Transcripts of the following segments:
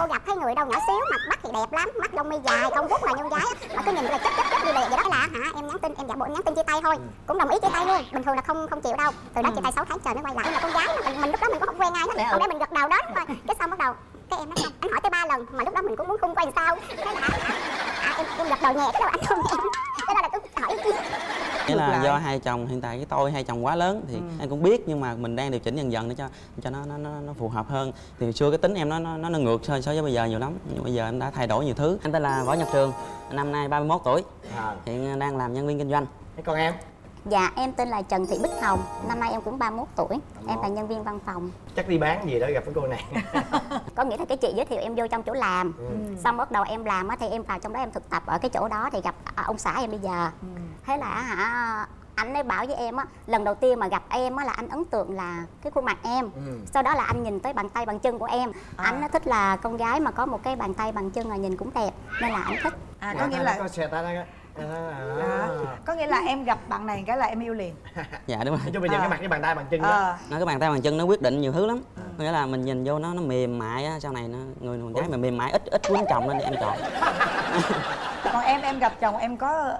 vô gặp thấy người đâu nhỏ xíu, mặt mắt thì đẹp lắm, mắt lông mi dài công phúc là nhân gái á, mà cứ nhìn là chớp đi lìa vậy đó. Thế là hả, em nhắn tin, em giả bộ nhắn tin chia tay thôi, cũng đồng ý chia tay luôn. Bình thường là không chịu đâu, từ đó chia tay 6 tháng trời mới quay lại. Nhưng mà con gái mình lúc đó mình cũng không quen ai hết, không để mình gật đầu đó thôi. Cái xong bắt đầu cái em nói không, anh hỏi tới 3 lần mà lúc đó mình cũng muốn không quay sao. Thế là em gật đầu nhẹ, cái đầu anh không nhẹ, cái đó là cứ hỏi chi. Nghĩa là do hai chồng hiện tại cái tôi hai chồng quá lớn thì em cũng biết, nhưng mà mình đang điều chỉnh dần dần để cho nó phù hợp hơn. Thì hồi xưa cái tính em nó ngược so với bây giờ nhiều lắm, nhưng bây giờ em đã thay đổi nhiều thứ. Anh tên là Võ Nhật Trường, năm nay 31 tuổi, hiện đang làm nhân viên kinh doanh. Thế còn em? Dạ em tên là Trần Thị Bích Hồng, năm nay em cũng 31 tuổi, em là nhân viên văn phòng. Chắc đi bán gì đó gặp với cô này. Có nghĩa là cái chị giới thiệu em vô trong chỗ làm, xong bắt đầu em làm thì em vào trong đó em thực tập ở cái chỗ đó thì gặp ông xã em bây giờ. Thế là hả, anh ấy bảo với em á, lần đầu tiên mà gặp em á là anh ấn tượng là cái khuôn mặt em, sau đó là anh nhìn tới bàn tay bàn chân của em. Anh nó thích là con gái mà có một cái bàn tay bàn chân là nhìn cũng đẹp nên là anh thích. Có nghĩa là có nghĩa là em gặp bạn này cái là em yêu liền. Dạ đúng rồi. Chứ bây giờ cái mặt cái bàn tay bàn chân đó, nó cái bàn tay bàn chân nó quyết định nhiều thứ lắm. Nghĩa là mình nhìn vô nó mềm mại á, sau này nó người con gái mà mềm mại ít ít quấn chồng nên em chọn. Còn em gặp chồng em có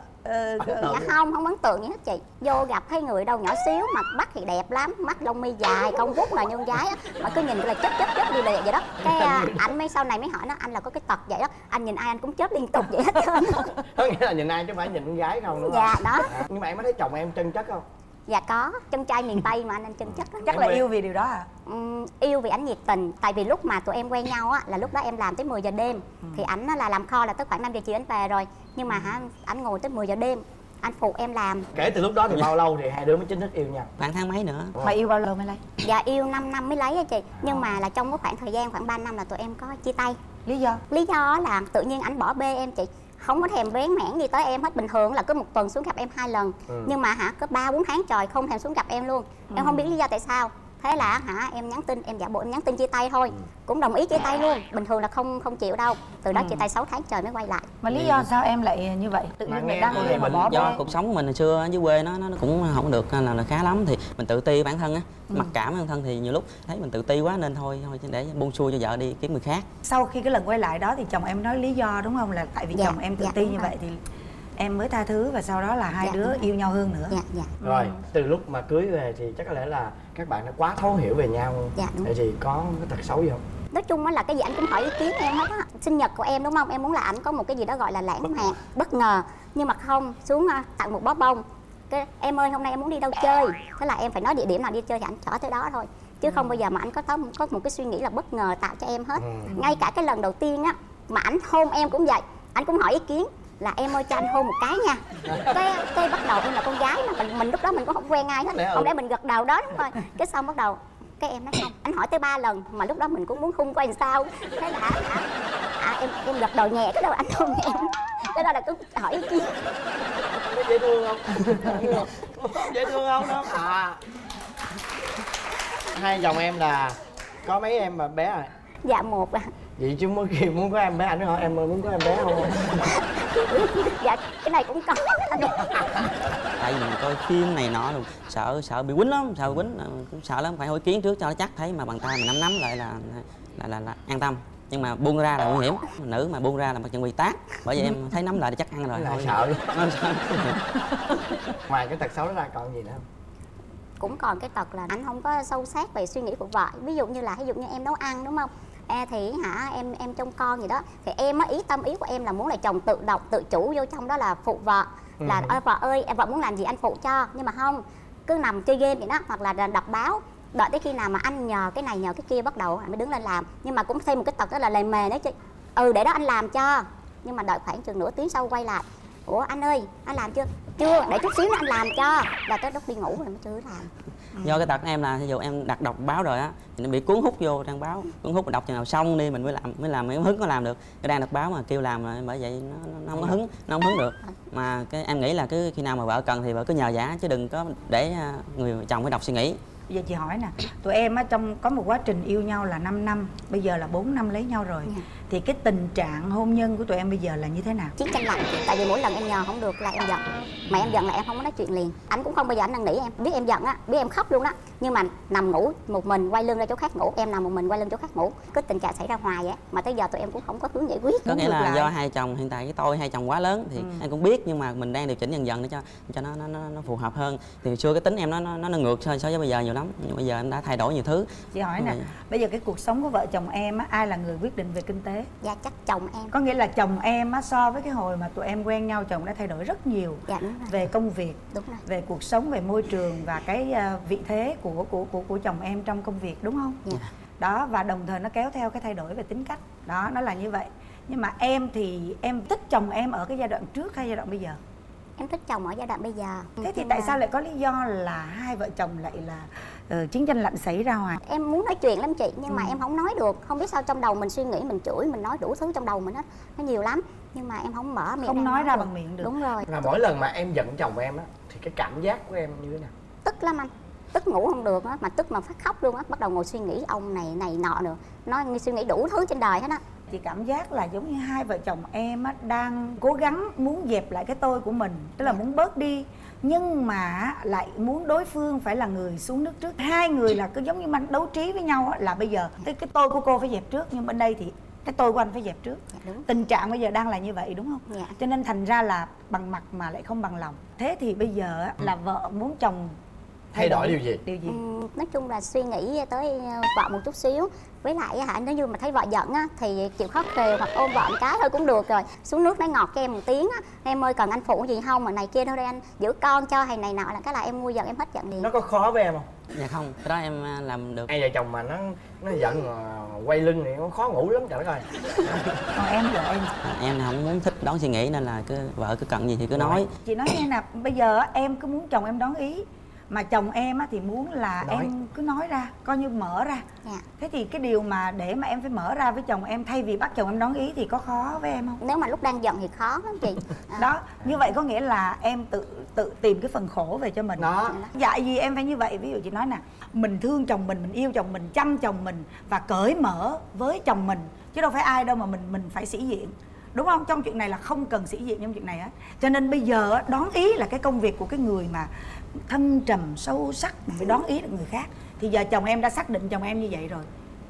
dạ không ấn tượng gì hết chị. Vô gặp thấy người đâu nhỏ xíu, mặt mắt thì đẹp lắm, mắt lông mi dài cong vút là nhân gái á, mà cứ nhìn là chớp đi liền vậy đó. Cái ảnh mới sau này mới hỏi nó, anh là có cái tật vậy đó, anh nhìn ai anh cũng chớp liên tục vậy hết trơn. Có nghĩa là nhìn ai chứ phải nhìn con gái không, đúng không? Dạ đó. Nhưng mà em có thấy chồng em chân chất không? Dạ có, chân trai miền Tây mà anh chân chất. Chắc là yêu vì điều đó à? Yêu vì ảnh nhiệt tình. Tại vì lúc mà tụi em quen nhau á, là lúc đó em làm tới 10 giờ đêm thì ảnh là làm kho là tới khoảng 5 giờ chiều ảnh về rồi. Nhưng mà hả, ảnh ngồi tới 10 giờ đêm anh phụ em làm. Kể từ lúc đó thì bao lâu thì hai đứa mới chính thức yêu nhau? Khoảng tháng mấy nữa? Mà yêu bao lâu mới lấy? Dạ yêu 5 năm mới lấy á chị. Nhưng mà là trong cái khoảng thời gian khoảng 3 năm là tụi em có chia tay. Lý do? Lý do là tự nhiên ảnh bỏ bê em chị, không có thèm vén mẻn gì tới em hết. Bình thường là cứ một tuần xuống gặp em 2 lần, nhưng mà hả cứ 3-4 tháng trời không thèm xuống gặp em luôn. Em không biết lý do tại sao. Thế là hả em nhắn tin, em giả bộ em nhắn tin chia tay thôi, cũng đồng ý chia tay luôn. Bình thường là không chịu đâu, từ đó chia tay 6 tháng trời mới quay lại. Mà lý do sao em lại như vậy? Tự nhiên mình đang yêu mà bỏ bê. Do cuộc sống của mình hồi xưa ở dưới quê nó cũng không được là khá lắm, thì mình tự ti bản thân á, mặc cảm bản thân, thì nhiều lúc thấy mình tự ti quá nên thôi để buông xuôi cho vợ đi kiếm người khác. Sau khi cái lần quay lại đó thì chồng em nói lý do đúng không, là tại vì chồng em tự ti như vậy thì em mới tha thứ, và sau đó là hai đứa yêu nhau hơn nữa. Rồi từ lúc mà cưới về thì chắc có lẽ là các bạn đã quá thấu hiểu về nhau. Vậy thì có cái tật xấu gì không? Nói chung á là cái gì anh cũng hỏi ý kiến em hết á. Sinh nhật của em đúng không, em muốn là ảnh có một cái gì đó gọi là lãng mạn bất ngờ, nhưng mà không, xuống tặng một bó bông, cái em ơi hôm nay em muốn đi đâu chơi, thế là em phải nói địa điểm nào đi chơi thì ảnh chở tới đó thôi, chứ không bao giờ mà ảnh có một cái suy nghĩ là bất ngờ tạo cho em hết. Ngay cả cái lần đầu tiên á mà ảnh hôn em cũng vậy, ảnh cũng hỏi ý kiến là em ơi cho anh hôn một cái nha. Cái bắt đầu em là con gái mà mình lúc đó mình cũng không quen ai hết, không để mình gật đầu đó đúng rồi. Cái xong bắt đầu cái em nói không, anh hỏi tới 3 lần mà lúc đó mình cũng muốn khung coi làm sao. Thế là em gật đầu nhẹ, cái đầu anh hôn em, cái đó là cứ hỏi ý kiến. Dễ thương không? Dễ thương không đó. Hai chồng em là có mấy em mà bé rồi? Dạ 1 ạ. Vậy chứ mỗi khi muốn có em bé, anh hỏi em muốn có em bé không? Dạ cái này cũng có. Tại vì mình coi phim này nọ luôn, sợ bị quýnh lắm, sợ quýnh cũng sợ lắm, phải hỏi kiến trước cho nó chắc, thấy mà bàn tay mình nắm lại là an tâm, nhưng mà buông ra là nguy hiểm. Nữ mà buông ra là mặt trận bị tát, bởi vậy em thấy nắm lại thì chắc ăn rồi. Thôi sợ luôn. Ngoài cái tật xấu đó ra còn gì nữa không? Cũng còn cái tật là anh không có sâu sát về suy nghĩ của vợ. Ví dụ như là em nấu ăn đúng không, thì hả em trông con gì đó, thì em á tâm ý của em là muốn là chồng tự độc tự chủ vô trong đó là phụ vợ, là vợ ơi em vợ muốn làm gì anh phụ cho. Nhưng mà không, cứ nằm chơi game vậy đó, hoặc là đọc báo, đợi tới khi nào mà anh nhờ cái này nhờ cái kia bắt đầu anh mới đứng lên làm. Nhưng mà cũng thêm một cái tật đó là lề mề đó chứ, để đó anh làm cho. Nhưng mà đợi khoảng chừng nửa tiếng sau quay lại, ủa anh ơi anh làm chưa, để chút xíu nữa anh làm cho, là tới lúc đi ngủ rồi mới chưa làm. Do cái tật em là ví dụ em đặt đọc báo rồi á thì nó bị cuốn hút vô trang báo, cuốn hút đọc chừng nào xong đi mình mới làm em hứng có làm được. Cái đang đọc báo mà kêu làm rồi, bởi vậy nó không có hứng, nó không hứng được. Mà cái em nghĩ là cứ khi nào mà vợ cần thì vợ cứ nhờ vả, chứ đừng có để người chồng phải đọc suy nghĩ. Bây giờ chị hỏi nè, tụi em á, trong có một quá trình yêu nhau là 5 năm, bây giờ là 4 năm lấy nhau rồi, thì cái tình trạng hôn nhân của tụi em bây giờ là như thế nào? Chiến tranh lạnh. Tại vì mỗi lần em nhờ không được là em giận, mà em giận là em không có nói chuyện liền. Anh cũng không bao giờ anh năn nỉ em, biết em giận á, biết em khóc luôn đó, nhưng mà nằm ngủ một mình, quay lưng ra chỗ khác ngủ, em nằm một mình quay lưng chỗ khác ngủ, cứ tình trạng xảy ra hoài vậy, mà tới giờ tụi em cũng không có hướng giải quyết. Có nghĩa là do hai chồng hiện tại cái tôi hai chồng quá lớn thì em cũng biết, nhưng mà mình đang điều chỉnh dần dần để cho nó phù hợp hơn. Thì xưa cái tính em nó ngược so với bây giờ nhiều lắm, nhưng bây giờ em đã thay đổi nhiều thứ. Chị hỏi nè, bây giờ cái cuộc sống của vợ chồng em á, ai là người quyết định về kinh tế? Dạ chắc chồng em. Có nghĩa là chồng em á, so với cái hồi mà tụi em quen nhau, chồng đã thay đổi rất nhiều. Dạ, về công việc, về cuộc sống, về môi trường và cái vị thế của chồng em trong công việc, đúng không? Dạ. Đó, và đồng thời nó kéo theo cái thay đổi về tính cách. Đó, nó là như vậy. Nhưng mà em thì em thích chồng em ở cái giai đoạn trước hay giai đoạn bây giờ? Em thích chồng ở giai đoạn bây giờ. Thế thì tại sao lại có lý do là hai vợ chồng lại là chiến tranh lạnh xảy ra hoài? Em muốn nói chuyện lắm chị, nhưng mà em không nói được. Không biết sao trong đầu mình suy nghĩ, mình chửi, mình nói đủ thứ trong đầu mình hết. Nó nhiều lắm, nhưng mà em không mở miệng, không nói ra bằng miệng được. Đúng rồi. Là mỗi lần mà em giận chồng em á, thì cái cảm giác của em như thế nào? Tức lắm anh, tức ngủ không được á, mà tức mà phát khóc luôn á. Bắt đầu ngồi suy nghĩ ông này nọ nữa, nói suy nghĩ đủ thứ trên đời hết á. Chị cảm giác là giống như hai vợ chồng em á, đang cố gắng muốn dẹp lại cái tôi của mình, tức là muốn bớt đi, nhưng mà lại muốn đối phương phải là người xuống nước trước. Hai người là cứ giống như mình đấu trí với nhau á, là bây giờ cái tôi của cô phải dẹp trước, nhưng bên đây thì cái tôi của anh phải dẹp trước. Tình trạng bây giờ đang là như vậy, đúng không? Cho nên thành ra là bằng mặt mà lại không bằng lòng. Thế thì bây giờ á, là vợ muốn chồng thay đổi điều gì? Nói chung là suy nghĩ tới vợ một chút xíu. Với lại hả, nếu như mà thấy vợ giận á, thì chịu khóc kêu hoặc ôm vợ một cái thôi cũng được rồi. Xuống nước nói ngọt cho em một tiếng á, em ơi cần anh phụ gì không, mà này kia thôi đây anh giữ con cho hay này nọ, là cái là em nguôi giận, em hết giận liền. Nó có khó với em không? Dạ không, cái đó em làm được. Hai vợ chồng mà nó giận quay lưng thì nó khó ngủ lắm trời đất ơi. Còn em vợ em không muốn thích đón suy nghĩ, nên là cứ vợ cứ cần gì thì cứ nói. Chị nói nghe nè, bây giờ em cứ muốn chồng em đón ý, mà chồng em á thì muốn là em cứ nói ra, coi như mở ra. Thế thì cái điều mà để mà em phải mở ra với chồng em thay vì bắt chồng em đón ý thì có khó với em không? Nếu mà lúc đang giận thì khó lắm chị. Đó, như vậy có nghĩa là em tự tìm cái phần khổ về cho mình. Đó. Dạ gì em phải như vậy, ví dụ chị nói nè, mình thương chồng mình yêu chồng mình, chăm chồng mình và cởi mở với chồng mình, chứ đâu phải ai đâu mà mình phải sĩ diện. Đúng không? Trong chuyện này là không cần sĩ diện trong chuyện này á. Cho nên bây giờ đón ý là cái công việc của cái người mà thâm trầm, sâu sắc, phải đón ý được người khác. Thì giờ chồng em đã xác định chồng em như vậy rồi,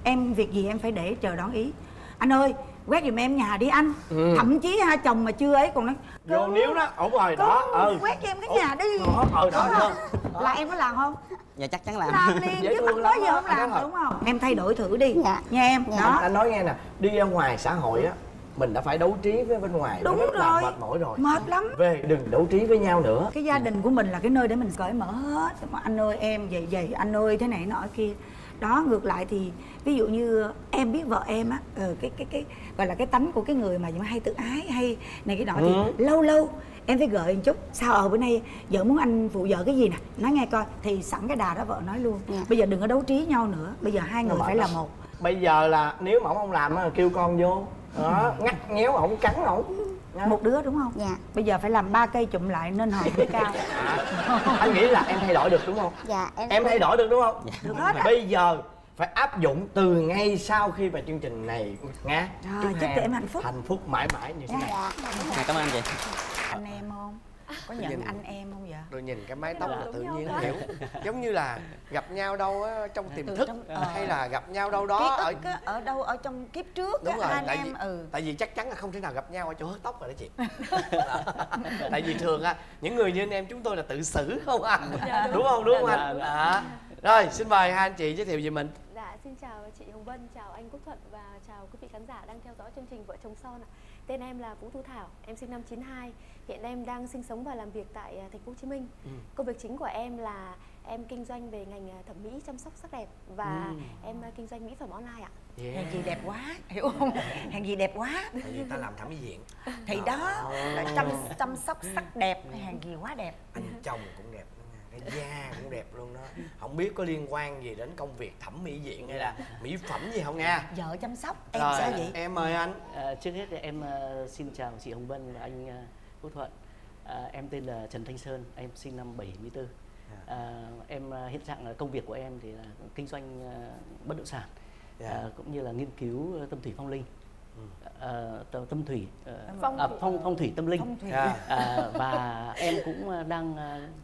em việc gì em phải để chờ đón ý. Anh ơi, quét giùm em nhà đi anh. Thậm chí hai chồng mà chưa ấy còn nói vô níu đó, ổn rồi đó. Quét cho em cái nhà đi. Đó. Là em có làm không? Dạ chắc chắn làm liền, chứ không có gì không làm, đúng không? Em thay đổi thử đi nha em. Đó. Anh nói nghe nè, đi ra ngoài xã hội á, mình đã phải đấu trí với bên ngoài, đúng rất là mệt mỏi rồi, mệt lắm. Về đừng đấu trí với nhau nữa. Cái gia đình của mình là cái nơi để mình cởi mở hết. Anh ơi em vậy vậy, anh ơi thế này nọ kia. Đó, ngược lại thì ví dụ như em biết vợ em á, cái gọi là cái tánh của cái người mà hay tự ái hay này cái đó, thì lâu lâu em phải gợi một chút. Sao bữa nay vợ muốn anh phụ vợ cái gì nè, nói nghe coi. Thì sẵn cái đà đó vợ nói luôn. Bây giờ đừng có đấu trí nhau nữa, bây giờ hai người phải là một. Bây giờ là nếu mà ông không làm kêu con vô đó, ngắt nhéo ổng, cắn ổng một đứa, đúng không? Dạ. Bây giờ phải làm 3 cây chụm lại nên hồi mới cao. Anh nghĩ là em thay đổi được đúng không? Dạ em thay đổi được đúng không? Dạ. Được hết. Bây giờ phải áp dụng từ ngay sau khi mà chương trình này nghe. Rồi, chúc em hạnh phúc mãi mãi như thế này. Dạ. Cảm ơn chị. Anh em không? Có nhận anh em không vậy? Tôi nhìn cái mái tóc là tự nhiên hiểu. Giống như là gặp nhau đâu á, trong tiềm thức, hay là gặp nhau đâu đó ở đâu ở trong kiếp trước. Đúng rồi, tại vì chắc chắn là không thể nào gặp nhau ở chỗ hớt tóc rồi đó chị. Tại vì thường á, những người như anh em chúng tôi là tự xử không anh? Đúng không anh? Đó. Rồi, xin mời hai anh chị giới thiệu về mình. Dạ, xin chào chị Hồng Vân, chào anh Quốc Thuận và chào quý vị khán giả đang theo dõi chương trình Vợ Chồng Son. Tên em là Vũ Thu Thảo, em sinh năm 92. Hiện em đang sinh sống và làm việc tại Thành phố Hồ Chí Minh. Công việc chính của em là em kinh doanh về ngành thẩm mỹ, chăm sóc sắc đẹp và em kinh doanh mỹ phẩm online ạ. Hèn gì đẹp quá, hiểu không? Hèn gì đẹp quá. Tại vì ta làm thẩm mỹ viện. Thì đó, là chăm sóc sắc đẹp, hèn gì quá đẹp. Anh chồng cũng đẹp, cái da cũng đẹp luôn đó. Không biết có liên quan gì đến công việc thẩm mỹ viện hay là mỹ phẩm gì không nha? Vợ chăm sóc, em sao vậy? Em mời anh. Trước hết em xin chào chị Hồng Vân và anh Quốc Thuận. Em tên là Trần Thanh Sơn, em sinh năm 74. Em hiện trạng công việc của em thì là kinh doanh bất động sản, cũng như là nghiên cứu tâm thủy phong linh, phong thủy tâm linh, và em cũng đang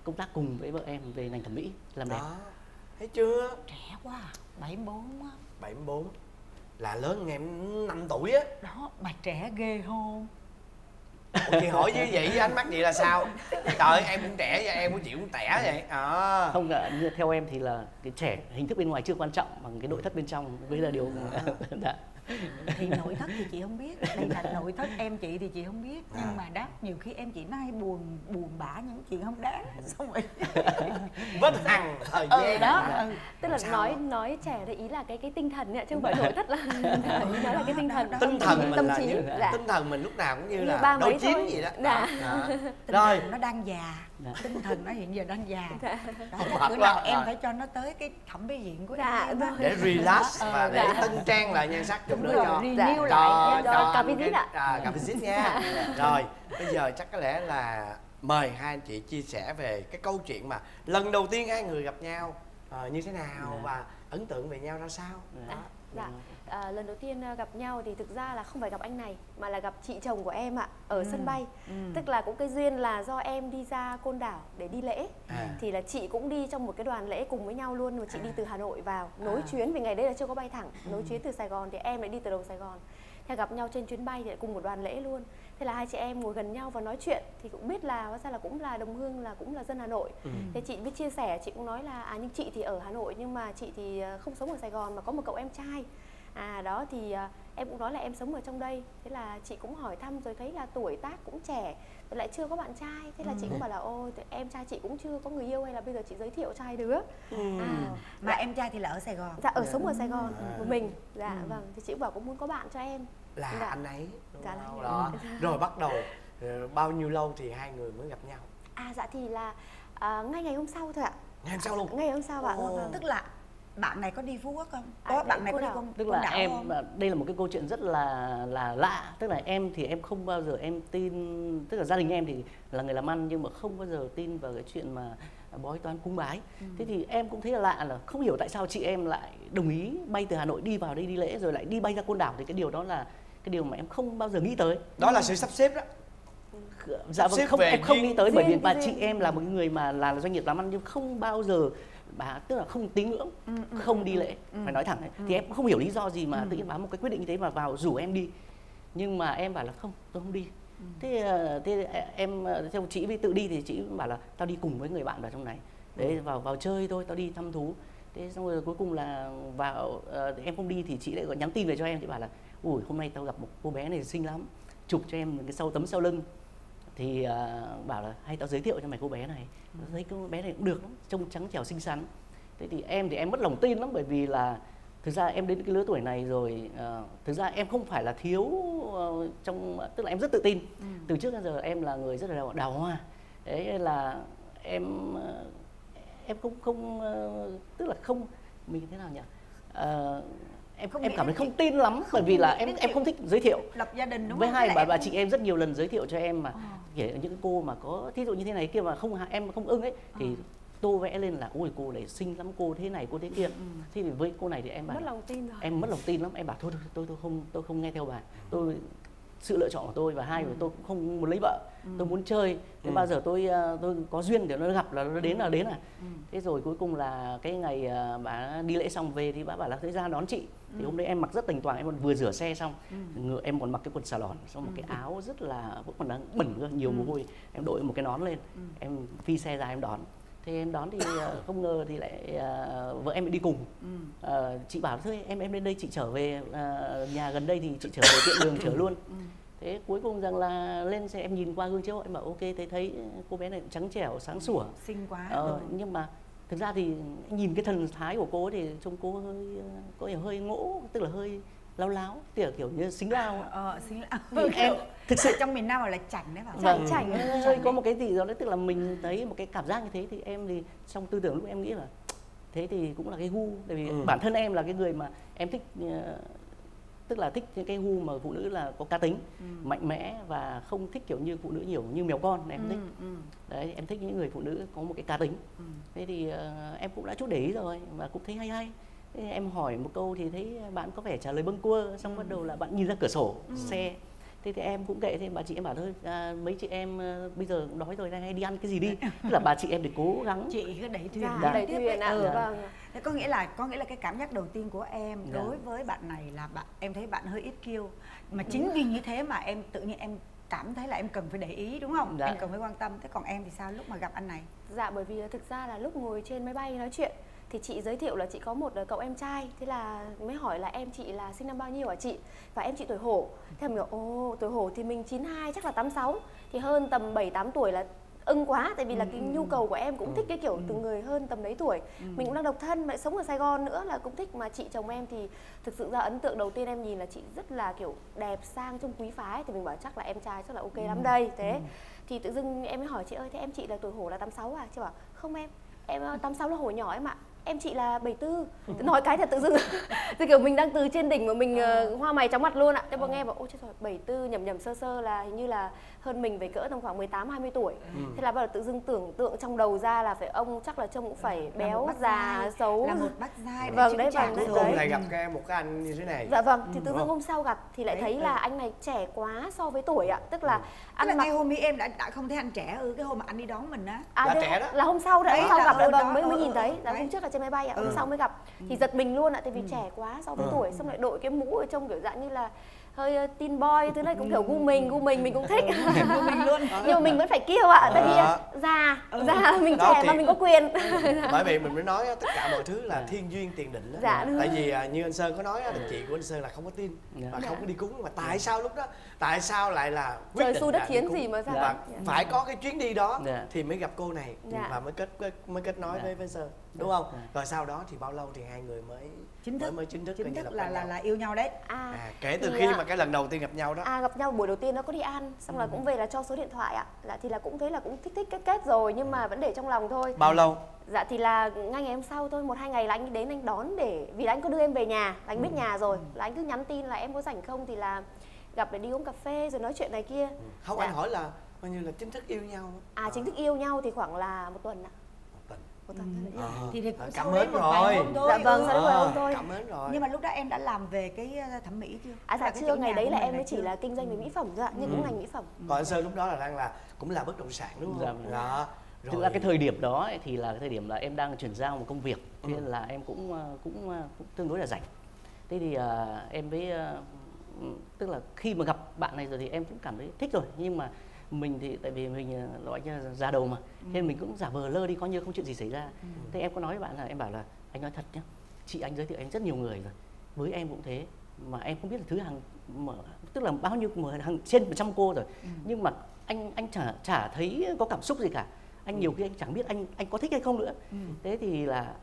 công tác cùng với vợ em về ngành thẩm mỹ làm đẹp. Thấy chưa? Trẻ quá, 74 á. 74 là lớn em 5 tuổi á. Đó, mà trẻ ghê hôn. Ủa, chị hỏi như vậy với ánh mắt vậy là sao? Trời, em cũng trẻ vậy, em cũng chịu cũng tẻ vậy. Không, theo em thì là cái trẻ, hình thức bên ngoài chưa quan trọng bằng cái nội thất bên trong. Bây giờ điều thì nội thất thì chị không biết, đây là nội thất em chị thì chị không biết, nhưng mà đáp nhiều khi em chị nó hay buồn bã những chuyện không đáng, xong rồi vất hằng thời gian đó. Tức là nói trẻ thì ý là cái tinh thần ấy, chứ không phải nội thất là nói là cái tinh thần, tinh thần mình lúc nào cũng như là đối chiến gì đó. Rồi nó đang già, tinh thần nó hiện giờ đang già, bữa nào em phải cho nó tới cái thẩm mỹ viện của em để relax và để tân trang lại nhan sắc chút nữa cho renew lại cho cà phê visit ạ, cà phê visit nha. Rồi bây giờ chắc có lẽ là mời hai anh chị chia sẻ về cái câu chuyện mà lần đầu tiên hai người gặp nhau như thế nào và ấn tượng về nhau ra sao. Lần đầu tiên gặp nhau thì thực ra là không phải gặp anh này mà là gặp chị chồng của em ạ, ở sân bay. Tức là cũng cái duyên là do em đi ra Côn Đảo để đi lễ, thì là chị cũng đi trong một cái đoàn lễ cùng với nhau luôn, mà chị đi từ Hà Nội vào nối chuyến, vì ngày đấy là chưa có bay thẳng, nối chuyến từ Sài Gòn thì em lại đi từ đầu Sài Gòn. Thì gặp nhau trên chuyến bay thì cùng một đoàn lễ luôn. Thế là hai chị em ngồi gần nhau và nói chuyện thì cũng biết là hóa ra là cũng là đồng hương, là cũng là dân Hà Nội. Thế chị mới chia sẻ, chị cũng nói là nhưng chị thì ở Hà Nội nhưng mà chị thì không sống ở Sài Gòn mà có một cậu em trai. Đó thì em cũng nói là em sống ở trong đây. Thế là chị cũng hỏi thăm rồi thấy là tuổi tác cũng trẻ, rồi lại chưa có bạn trai. Thế là chị cũng bảo là ôi em trai chị cũng chưa có người yêu, hay là bây giờ chị giới thiệu trai đứa. Mà em trai thì là ở Sài Gòn. Dạ, ở sống ở Sài Gòn một mình. Dạ vâng, thì chị cũng bảo cũng muốn có bạn cho em. Là dạ, anh ấy đúng đó. Rồi bắt đầu bao nhiêu lâu thì hai người mới gặp nhau? Dạ thì là ngay ngày hôm sau thôi ạ. Ngày hôm sau luôn? Ngày hôm sau ạ. Tức là bạn này có đi Phú Quốc không? Có, bạn này có đi Côn Đảo em không? Đây là một cái câu chuyện rất là lạ. Tức là em thì em không bao giờ em tin, tức là gia đình em thì là người làm ăn nhưng mà không bao giờ tin vào cái chuyện mà bói toán cung bái. Thế thì em cũng thấy là lạ, là không hiểu tại sao chị em lại đồng ý bay từ Hà Nội đi vào đây đi lễ rồi lại đi bay ra Côn Đảo, thì cái điều đó là cái điều mà em không bao giờ nghĩ tới. Đó là sự sắp xếp đó. Dạ vâng, không, em không nghĩ tới, bởi vì mà chị em là một người mà là doanh nghiệp làm ăn nhưng không bao giờ tức là không tín ngưỡng, không đi lễ, phải nói thẳng ấy. Thì em cũng không hiểu lý do gì mà tự nhiên báo một cái quyết định như thế mà vào rủ em đi. Nhưng mà em bảo là không, tôi không đi. Thế em theo chị với tự đi, thì chị bảo là tao đi cùng với người bạn vào trong này. Đấy, vào chơi thôi, tao đi thăm thú. Thế xong rồi cuối cùng là vào em không đi thì chị lại gọi nhắn tin về cho em, chị bảo là ủi hôm nay tao gặp một cô bé này xinh lắm, chụp cho em cái tấm sau lưng. Thì bảo là hay tao giới thiệu cho mày cô bé này, thấy cô bé này cũng được lắm, trông trắng trẻo xinh xắn. Thế thì em mất lòng tin lắm, bởi vì là thực ra em đến cái lứa tuổi này rồi, thực ra em không phải là thiếu trong, tức là em rất tự tin. Từ trước đến giờ em là người rất là đào hoa. Đấy là em không tức là không, mình thế nào nhỉ? Em cảm thấy không tin lắm, bởi vì là em không thích giới thiệu lập gia đình, đúng với không? Hai bà chị em rất nhiều lần giới thiệu cho em mà kể những cô mà có thí dụ như thế này kia mà không em không ưng ấy thì tô vẽ lên là ôi cô này xinh lắm, cô thế này cô thế kia. Thế thì với cô này thì em bảo mất lòng tin rồi. Em mất lòng tin lắm, em bảo thôi tôi không nghe theo bà, tôi sự lựa chọn của tôi, và hai là tôi cũng không muốn lấy vợ, tôi muốn chơi. Thế bao giờ tôi có duyên để nó gặp là nó đến là đến. Thế rồi cuối cùng là cái ngày bà đi lễ xong về thì bà bảo là thế ra đón chị. Thì hôm đấy em mặc rất tành toàng, em còn vừa rửa xe xong, em còn mặc cái quần xà lòn, xong một cái áo rất là vẫn còn đang bẩn cơ, nhiều mồ hôi, em đội một cái nón lên, em phi xe ra em đón. Thế em đón thì không ngờ thì lại vợ em đi cùng. Chị bảo thôi em lên đây chị trở về, nhà gần đây thì chị trở về tiện đường trở luôn. Thế cuối cùng rằng là lên xe em nhìn qua gương chiếu hậu, em bảo ok, thấy cô bé này trắng trẻo sáng sủa, xinh quá. Nhưng mà thực ra thì nhìn cái thần thái của cô thì trông cô hơi có vẻ hơi ngỗ, tức là hơi láo láo, kiểu như xính lao. Xính lao. Vâng, em thực sự trong miền Nam gọi là chảnh đấy, bảo chảnh. Hơi có một cái gì đó đấy, tức là mình thấy một cái cảm giác như thế thì em thì trong tư tưởng lúc em nghĩ là thế thì cũng là cái gu, tại vì bản thân em là cái người mà em thích tức là thích những cái gu mà phụ nữ là có cá tính, mạnh mẽ và không thích kiểu như phụ nữ nhiều như mèo con này, em thích. Đấy, em thích những người phụ nữ có một cái cá tính. Thế thì em cũng đã chút để ý rồi và cũng thấy hay hay. Thế thì em hỏi một câu thì thấy bạn có vẻ trả lời bâng quơ, xong bắt đầu là bạn nhìn ra cửa sổ xe. Thế thì em cũng kệ, thì bà chị em bảo thôi mấy chị em bây giờ cũng đói rồi, hay đi ăn cái gì đi. Tức là bà chị em để cố gắng chị cứ đẩy thuyền ra, đẩy thuyền ạ. Có nghĩa là cái cảm giác đầu tiên của em đối với bạn này là em thấy bạn hơi ít kiêu, mà chính vì như thế mà em tự nhiên em cảm thấy là em cần phải để ý, đúng không? Em cần phải quan tâm. Thế còn em thì sao lúc mà gặp anh này? Dạ, bởi vì thực ra là lúc ngồi trên máy bay nói chuyện thì chị giới thiệu là chị có một cậu em trai. Thế là mới hỏi là em chị là sinh năm bao nhiêu hả chị? Và em chị tuổi hổ. Thế mình bảo, ồ, tuổi hổ thì mình 92, chắc là 86. Thì hơn tầm 7-8 tuổi là ưng quá. Tại vì là cái nhu cầu của em cũng thích cái kiểu từ người hơn tầm đấy tuổi. Mình cũng đang độc thân mà lại sống ở Sài Gòn nữa là cũng thích. Mà chị chồng em thì thực sự ra ấn tượng đầu tiên em nhìn là chị rất là kiểu đẹp, sang, trông quý phái. Thì mình bảo chắc là em trai chắc là ok lắm đây. Thế thì tự dưng em mới hỏi chị ơi, thế em chị là tuổi hổ là 86 à? Chị bảo không em 86 là hổ nhỏ em ạ. Em chị là 74. Nói cái thật tự dưng thì kiểu mình đang từ trên đỉnh mà mình hoa mày chóng mặt luôn ạ. Thế bọn nghe bảo ôi trời ơi, 74 nhầm sơ là hình như là hơn mình phải cỡ tầm khoảng 18-20 tuổi. Thế là bắt đầu tự dưng tưởng tượng trong đầu ra là phải ông chắc là trông cũng phải béo, già, xấu. Là một bác giai. Vâng đấy, vâng đấy. Cuối cùng lại gặp một cái anh như thế này. Dạ vâng, thì tự dưng hôm sau gặp thì lại thấy là anh này trẻ quá so với tuổi ạ. Tức là anh mặc... hôm nay em đã không thấy anh trẻ cái hôm mà anh đi đón mình á. À trẻ đó. Là hôm sau đấy, hôm sau gặp lại vâng mới nhìn thấy. Là hôm trước là máy bay ạ, hôm sau mới gặp thì giật mình luôn ạ, tại vì trẻ quá so với tuổi, xong lại đội cái mũ ở trông kiểu dạng như là hơi teen boy thứ này, cũng kiểu gu mình cũng thích gu mình luôn. Nhưng mà mình vẫn phải kêu ạ, tại vì già mình trẻ mà mình có quyền. Bởi vì mình mới nói tất cả mọi thứ là thiên duyên tiền định đó. Dạ, tại vì như anh Sơn có nói đó, chị của anh Sơn là không có tin và không có đi cúng, mà tại sao lúc đó tại sao lại là quyết định xu đất thiến gì mà sao phải có cái chuyến đi đó thì mới gặp cô này và mới kết nối với Sơn, đúng không? Rồi sau đó thì bao lâu thì hai người mới chính thức là yêu nhau đấy. Kể từ khi mà cái lần đầu tiên gặp nhau đó. Gặp nhau buổi đầu tiên nó có đi ăn, xong là cũng về là cho số điện thoại ạ. Thì là cũng thấy là cũng thích kết rồi, nhưng mà vẫn để trong lòng thôi. Bao lâu? Dạ thì là ngay ngày hôm sau thôi, 1-2 ngày là anh đến anh đón, để vì là anh có đưa em về nhà, anh biết nhà rồi, là anh cứ nhắn tin là em có rảnh không thì là gặp để đi uống cà phê rồi nói chuyện này kia. Không, anh hỏi là coi như là chính thức yêu nhau. Chính thức yêu nhau thì khoảng là một tuần ạ. Thì cũng cảm ơn rồi. Dạ vâng, sau đấy hôm thôi. Cảm ơn rồi. Nhưng mà lúc đó em đã làm về cái thẩm mỹ chưa? Dạ chưa, ngày đấy là em mới chỉ là kinh doanh về mỹ phẩm thôi ạ, nhưng cũng ngành mỹ phẩm. Còn anh Sơn lúc đó là đang là cũng là bất động sản đúng không? Dạ. Thực ra cái thời điểm đó thì là cái thời điểm là em đang chuyển giao một công việc, nên là em cũng tương đối là rảnh. Thế thì em với tức là khi mà gặp bạn này rồi thì em cũng cảm thấy thích rồi, nhưng mà mình thì tại vì mình loại như già đầu mà, nên mình cũng giả vờ lơ đi coi như không chuyện gì xảy ra. Thế em có nói với bạn là em bảo là anh nói thật nhá, chị anh giới thiệu em rất nhiều người rồi, với em cũng thế, mà em không biết là thứ hàng mà, tức là bao nhiêu hàng trên 100 cô rồi, nhưng mà anh chả thấy có cảm xúc gì cả. Anh nhiều khi anh chẳng biết anh có thích hay không nữa. Thế thì là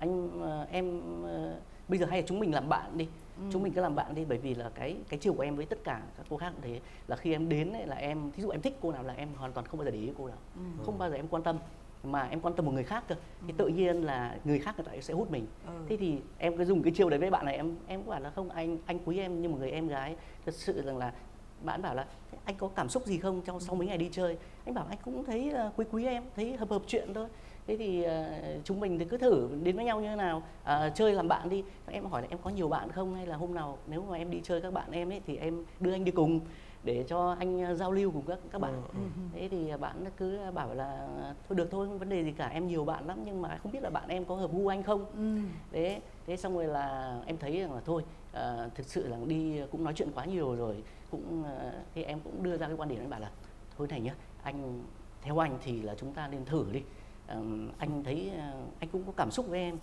bây giờ hay là chúng mình làm bạn đi. Chúng mình cứ làm bạn đi, bởi vì là cái chiều của em với tất cả các cô khác cũng thế, là khi em đến ấy, là em thí dụ em thích cô nào là em hoàn toàn không bao giờ để ý cô nào, không bao giờ em quan tâm, mà em quan tâm một người khác cơ, thì tự nhiên là người khác người ta sẽ hút mình. Thế thì em cứ dùng cái chiều đấy với bạn này, em cũng bảo là không, anh quý em như một người em gái thật sự. Rằng là bạn bảo là anh có cảm xúc gì không trong sau mấy ngày đi chơi, anh bảo anh cũng thấy quý em, thấy hợp chuyện thôi. Thế thì chúng mình thì cứ thử đến với nhau như thế nào, chơi làm bạn đi. Em hỏi là em có nhiều bạn không, hay là hôm nào nếu mà em đi chơi các bạn em ấy thì em đưa anh đi cùng để cho anh giao lưu cùng các bạn. Thế thì bạn cứ bảo là thôi được thôi, không vấn đề gì cả, em nhiều bạn lắm nhưng mà không biết là bạn em có hợp gu anh không. Đấy, thế xong rồi là em thấy rằng là thôi thực sự là đi cũng nói chuyện quá nhiều rồi, cũng thì em cũng đưa ra cái quan điểm với bạn là thôi này nhá, anh theo anh thì là chúng ta nên thử đi. Anh thấy anh cũng có cảm xúc với em,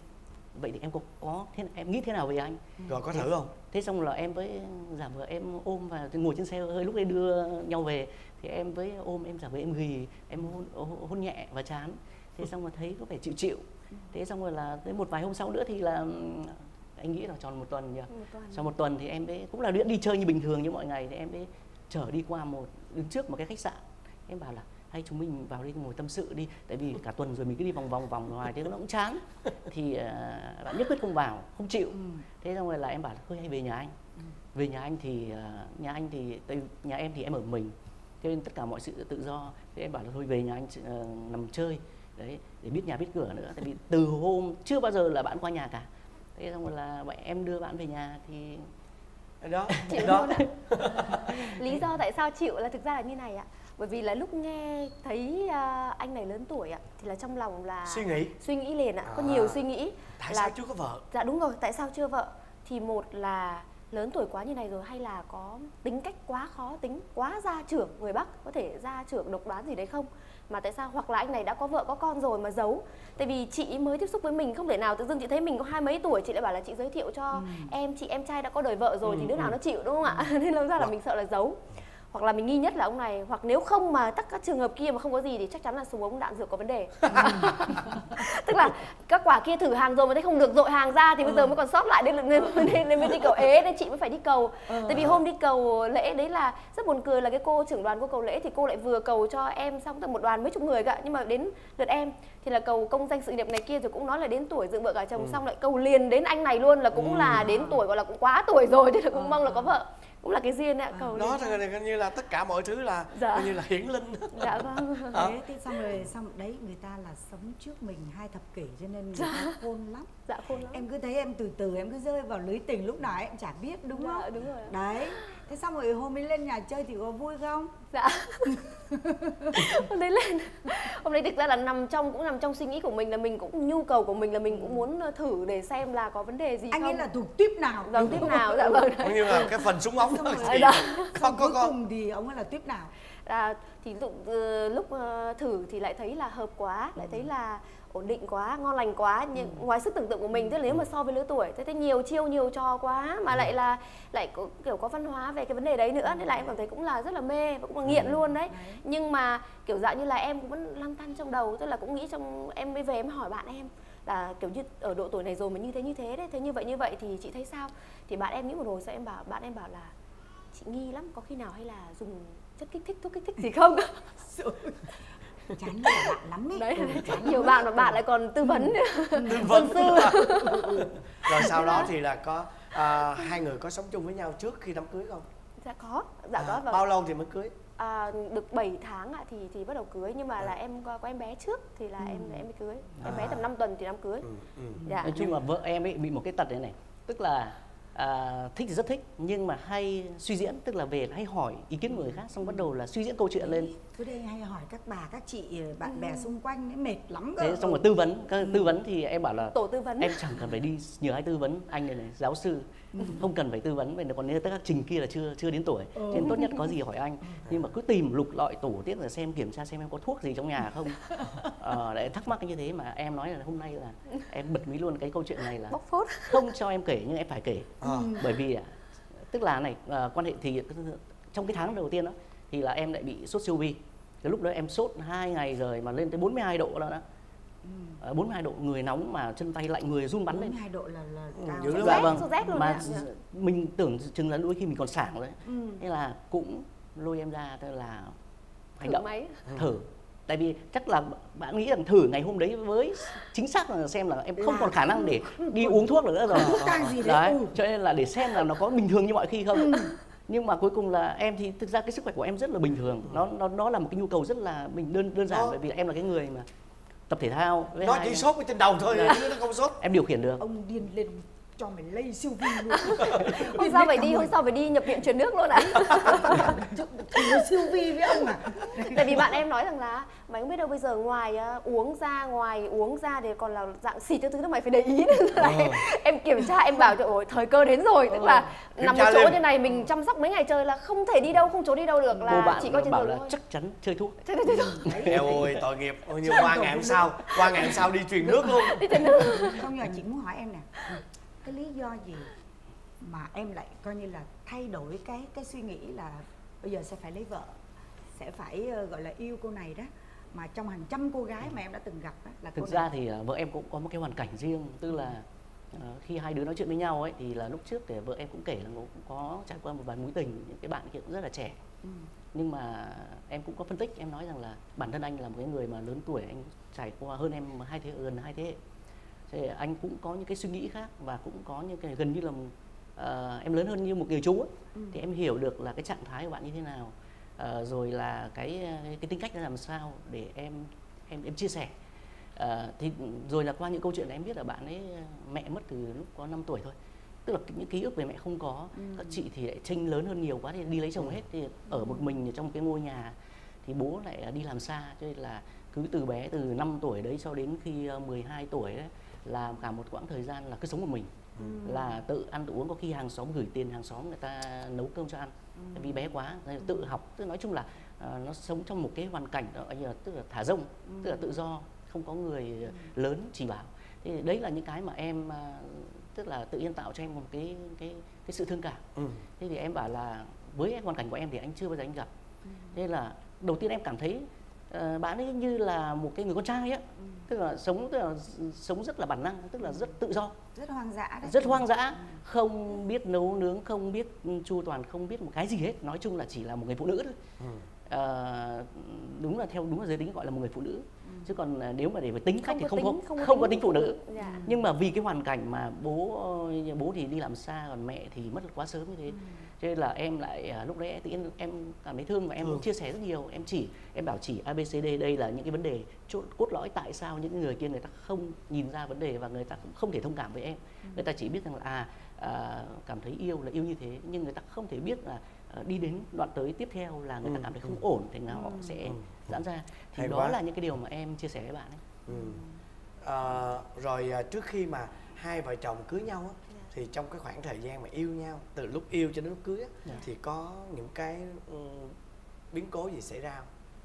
vậy thì em có thế, em nghĩ thế nào về anh? Rồi có thử không? Thế xong là em với giả vờ em ôm và ngồi trên xe hơi, lúc đấy đưa nhau về thì em với ôm, em giả vờ em ghì, em hôn nhẹ và chán. Thế xong là thấy có vẻ chịu. Thế xong rồi là tới một vài hôm sau nữa thì là anh nghĩ là tròn một tuần nhỉ. Sau một tuần thì em với cũng là luyện đi chơi như bình thường như mọi ngày, thì em với chở đi qua đứng trước một cái khách sạn. Em bảo là hay chúng mình vào đây ngồi tâm sự đi, tại vì cả tuần rồi mình cứ đi vòng ngoài thế nó cũng chán. Thì bạn nhất quyết không vào, không chịu. Thế xong rồi là em bảo là thôi hay về nhà anh. Về nhà anh thì nhà em thì em ở mình, thế nên tất cả mọi sự tự do. Thế em bảo là thôi về nhà anh nằm chơi đấy để biết nhà biết cửa nữa, tại vì từ hôm chưa bao giờ là bạn qua nhà cả. Thế xong rồi là bọn em đưa bạn về nhà thì đó chịu đó. Lý do tại sao chịu là thực ra là như này ạ, bởi vì là lúc nghe thấy anh này lớn tuổi ạ thì là trong lòng là suy nghĩ liền ạ, có nhiều suy nghĩ. Tại sao chưa có vợ? Dạ đúng rồi, tại sao chưa vợ thì một là lớn tuổi quá như này rồi, hay là có tính cách quá khó tính, quá gia trưởng, người Bắc có thể gia trưởng độc đoán gì đấy không? Mà tại sao, hoặc là anh này đã có vợ có con rồi mà giấu. Tại vì chị mới tiếp xúc với mình, không thể nào tự dưng chị thấy mình có 20 mấy tuổi chị lại bảo là chị giới thiệu cho em, chị em trai đã có đời vợ rồi thì đứa nào nó chịu, đúng không ạ? Nên làm ra là mình sợ là giấu. Hoặc là mình nghi nhất là ông này, hoặc nếu không mà tất các trường hợp kia mà không có gì thì chắc chắn là súng ống đạn dược có vấn đề. Tức là các quả kia thử hàng rồi mà thấy không được dội hàng ra thì bây giờ mới còn sót lại, nên mới đi cầu ế, nên chị mới phải đi cầu. Tại vì hôm đi cầu lễ đấy là rất buồn cười, là cái cô trưởng đoàn cô cầu lễ thì cô lại vừa cầu cho em xong từ một đoàn mấy chục người cả, nhưng mà đến lượt em thì là cầu công danh sự nghiệp này kia, rồi cũng nói là đến tuổi dựng vợ cả chồng, xong lại cầu liền đến anh này luôn, là cũng là đến tuổi gọi là cũng quá tuổi rồi, thế là cũng mong là có vợ. Cũng là cái duyên ạ, cầu đó là coi như là tất cả mọi thứ là coi như là hiển linh. Dạ vâng. Thế xong rồi đấy, người ta là sống trước mình 2 thập kỷ cho nên người ta khôn lắm. Dạ khôn lắm. Em cứ thấy em từ từ em cứ rơi vào lưới tình lúc nào em chả biết, đúng không? Dạ đúng rồi. Đấy. Thế xong rồi hôm ấy lên nhà chơi thì có vui không? Dạ. Hôm đấy thực ra là cũng nằm trong suy nghĩ của mình, là mình cũng nhu cầu của mình là mình cũng muốn thử để xem là có vấn đề gì không. Anh ấy là thuộc tuýp nào? Dạ tuýp nào, dạ vâng. Như là cái phần súng ống thôi. Không có cùng thì ông ấy là tuýp nào? Thì lúc thử thì lại thấy là hợp quá, lại thấy là ổn định quá, ngon lành quá, nhưng ngoài sức tưởng tượng của mình. Thế nếu mà so với lứa tuổi thế nhiều chiêu nhiều trò quá, mà lại là kiểu có văn hóa về cái vấn đề đấy nữa, nên là em cảm thấy cũng là rất là mê và cũng là nghiện luôn đấy. Nhưng mà kiểu dạng như là em cũng vẫn lăn tăn trong đầu, tức là cũng nghĩ trong em mới về em hỏi bạn em là kiểu như ở độ tuổi này rồi mà như thế đấy, thế như vậy thì chị thấy sao? Thì bạn em nghĩ một hồi sau em bảo, bạn em bảo là chị nghi lắm, có khi nào hay là dùng chất kích thích, thuốc kích thích gì không? Chán nhiều bạn lắm ấy. Đấy, chán nhiều bạn mà bạn lại còn tư vấn nữa. Tư vấn rồi sau đó thì là có hai người có sống chung với nhau trước khi đám cưới không? Dạ có, dạ có. Bao lâu thì mới cưới? Được 7 tháng thì bắt đầu cưới, nhưng mà là em có em bé trước thì là em mới cưới. Em bé tầm 5 tuần thì đám cưới. Dạ. Nói chung là vợ em ấy bị một cái tật này này, tức là thích thì rất thích nhưng mà hay suy diễn, tức là về hay hỏi ý kiến người khác, xong bắt đầu là suy diễn câu chuyện lên. Cứ đây hay hỏi các bà các chị bạn bè xung quanh ấy, mệt lắm cơ. Thế xong rồi tư vấn thì em bảo là tổ tư vấn em chẳng cần phải đi nhờ ai tư vấn, anh này giáo sư không cần phải tư vấn, mình còn nếu các trình kia là chưa đến tuổi nên tốt nhất có gì hỏi anh. Nhưng mà cứ tìm lục lọi tổ tiết là xem kiểm tra xem em có thuốc gì trong nhà không, để thắc mắc như thế. Mà em nói là hôm nay là em bật mí luôn cái câu chuyện này là bóc phốt, không cho em kể nhưng em phải kể. Bởi vì tức là này quan hệ thì trong cái tháng đầu tiên đó thì là em lại bị sốt siêu vi. Cái lúc đó em sốt 2 ngày rồi mà lên tới 42 độ đó. 42 độ, người nóng mà chân tay lạnh, người run bắn lên. 42 độ là cao. Dạ vâng. Mà mình tưởng chừng là đôi khi mình còn sảng rồi. Thế là cũng lôi em ra là hành động thử. Tại vì chắc là bạn nghĩ rằng thử ngày hôm đấy với chính xác là xem là em không còn khả năng để đi uống thuốc nữa rồi. Đấy, cho nên là để xem là nó có bình thường như mọi khi không. Nhưng mà cuối cùng là em thì thực ra cái sức khỏe của em rất là bình thường. Nó là một cái nhu cầu rất là mình đơn giản, bởi vì em là cái người mà tập thể thao. Nó chỉ sốt ở trên đầu thôi, chứ nó không sốt. Em điều khiển được. Ông điên lên cho mình lây siêu vi luôn. Hôm sau phải đi nhập viện truyền nước luôn ạ. Siêu vi với ông à? Tại vì bạn em nói rằng là mày không biết đâu, bây giờ ngoài uống ra thì còn là dạng xịt cho thứ đó, mày phải để ý. Em kiểm tra, em bảo ôi thời cơ đến rồi, tức là nằm một chỗ như này mình chăm sóc mấy ngày trời là không thể đi đâu, không chỗ đi đâu được, là chỉ có trên giường thôi. Chắc chắn chơi thuốc. Eo ơi tội nghiệp, ôi nhưng qua ngày hôm sau đi truyền nước luôn. Không nhờ chị muốn hỏi em nè, cái lý do gì mà em lại coi như là thay đổi cái suy nghĩ là bây giờ sẽ phải lấy vợ, sẽ phải gọi là yêu cô này đó, mà trong hàng trăm cô gái mà em đã từng gặp đó, là thực ra thì vợ em cũng có một cái hoàn cảnh riêng, tức là khi hai đứa nói chuyện với nhau ấy thì là lúc trước thì vợ em cũng kể là cũng có trải qua một vài mối tình, những cái bạn kia cũng rất là trẻ. Nhưng mà em cũng có phân tích, em nói rằng là bản thân anh là một cái người mà lớn tuổi, anh trải qua hơn em gần 2 thế hệ. Thì anh cũng có những cái suy nghĩ khác và cũng có những cái gần như là em lớn hơn như một người chú ấy, thì em hiểu được là cái trạng thái của bạn như thế nào, rồi là cái tính cách nó làm sao để em chia sẻ. Thì rồi là qua những câu chuyện là em biết là bạn ấy mẹ mất từ lúc có 5 tuổi thôi, tức là những ký ức về mẹ không có. Các chị thì lại tranh lớn hơn nhiều quá thì đi lấy chồng hết, thì ở một mình trong cái ngôi nhà thì bố lại đi làm xa, cho nên là cứ từ bé, từ 5 tuổi đấy cho đến khi 12 tuổi đấy, là cả một quãng thời gian là cứ sống một mình, là tự ăn tự uống, có khi hàng xóm gửi tiền, hàng xóm người ta nấu cơm cho ăn, vì bé quá tự học. Tức nói chung là nó sống trong một cái hoàn cảnh đó, tức là thả rông, tức là tự do, không có người lớn chỉ bảo. Thì đấy là những cái mà em tức là tự nhiên tạo cho em một cái sự thương cảm. Thế thì em bảo là với hoàn cảnh của em thì anh chưa bao giờ anh gặp. Thế là đầu tiên em cảm thấy bạn ấy như là một cái người con trai ấy, tức là sống rất là bản năng, tức là rất tự do, rất hoang dã đấy. Rất hoang dã, không biết nấu nướng, không biết chu toàn, không biết một cái gì hết, nói chung là chỉ là một người phụ nữ thôi. Đúng là theo đúng là giới tính gọi là một người phụ nữ, chứ còn nếu mà để về tính cách thì không có tính phụ nữ. Dạ. Nhưng mà vì cái hoàn cảnh mà bố thì đi làm xa, còn mẹ thì mất quá sớm như thế, cho nên là em lại lúc đấy tự nhiên em cảm thấy thương, và em chia sẻ rất nhiều. Em bảo chỉ ABCD, đây là những cái vấn đề cốt lõi, tại sao những người kia người ta không nhìn ra vấn đề và người ta cũng không thể thông cảm với em. Người ta chỉ biết rằng là cảm thấy yêu là yêu như thế, nhưng người ta không thể biết là đi đến đoạn tới tiếp theo là người ta cảm thấy không ổn, thì nào họ sẽ giãn ra. Thì đó là những cái điều mà em chia sẻ với bạn ấy. Rồi trước khi mà hai vợ chồng cưới nhau á, thì trong cái khoảng thời gian mà yêu nhau, từ lúc yêu cho đến lúc cưới á, thì có những cái biến cố gì xảy ra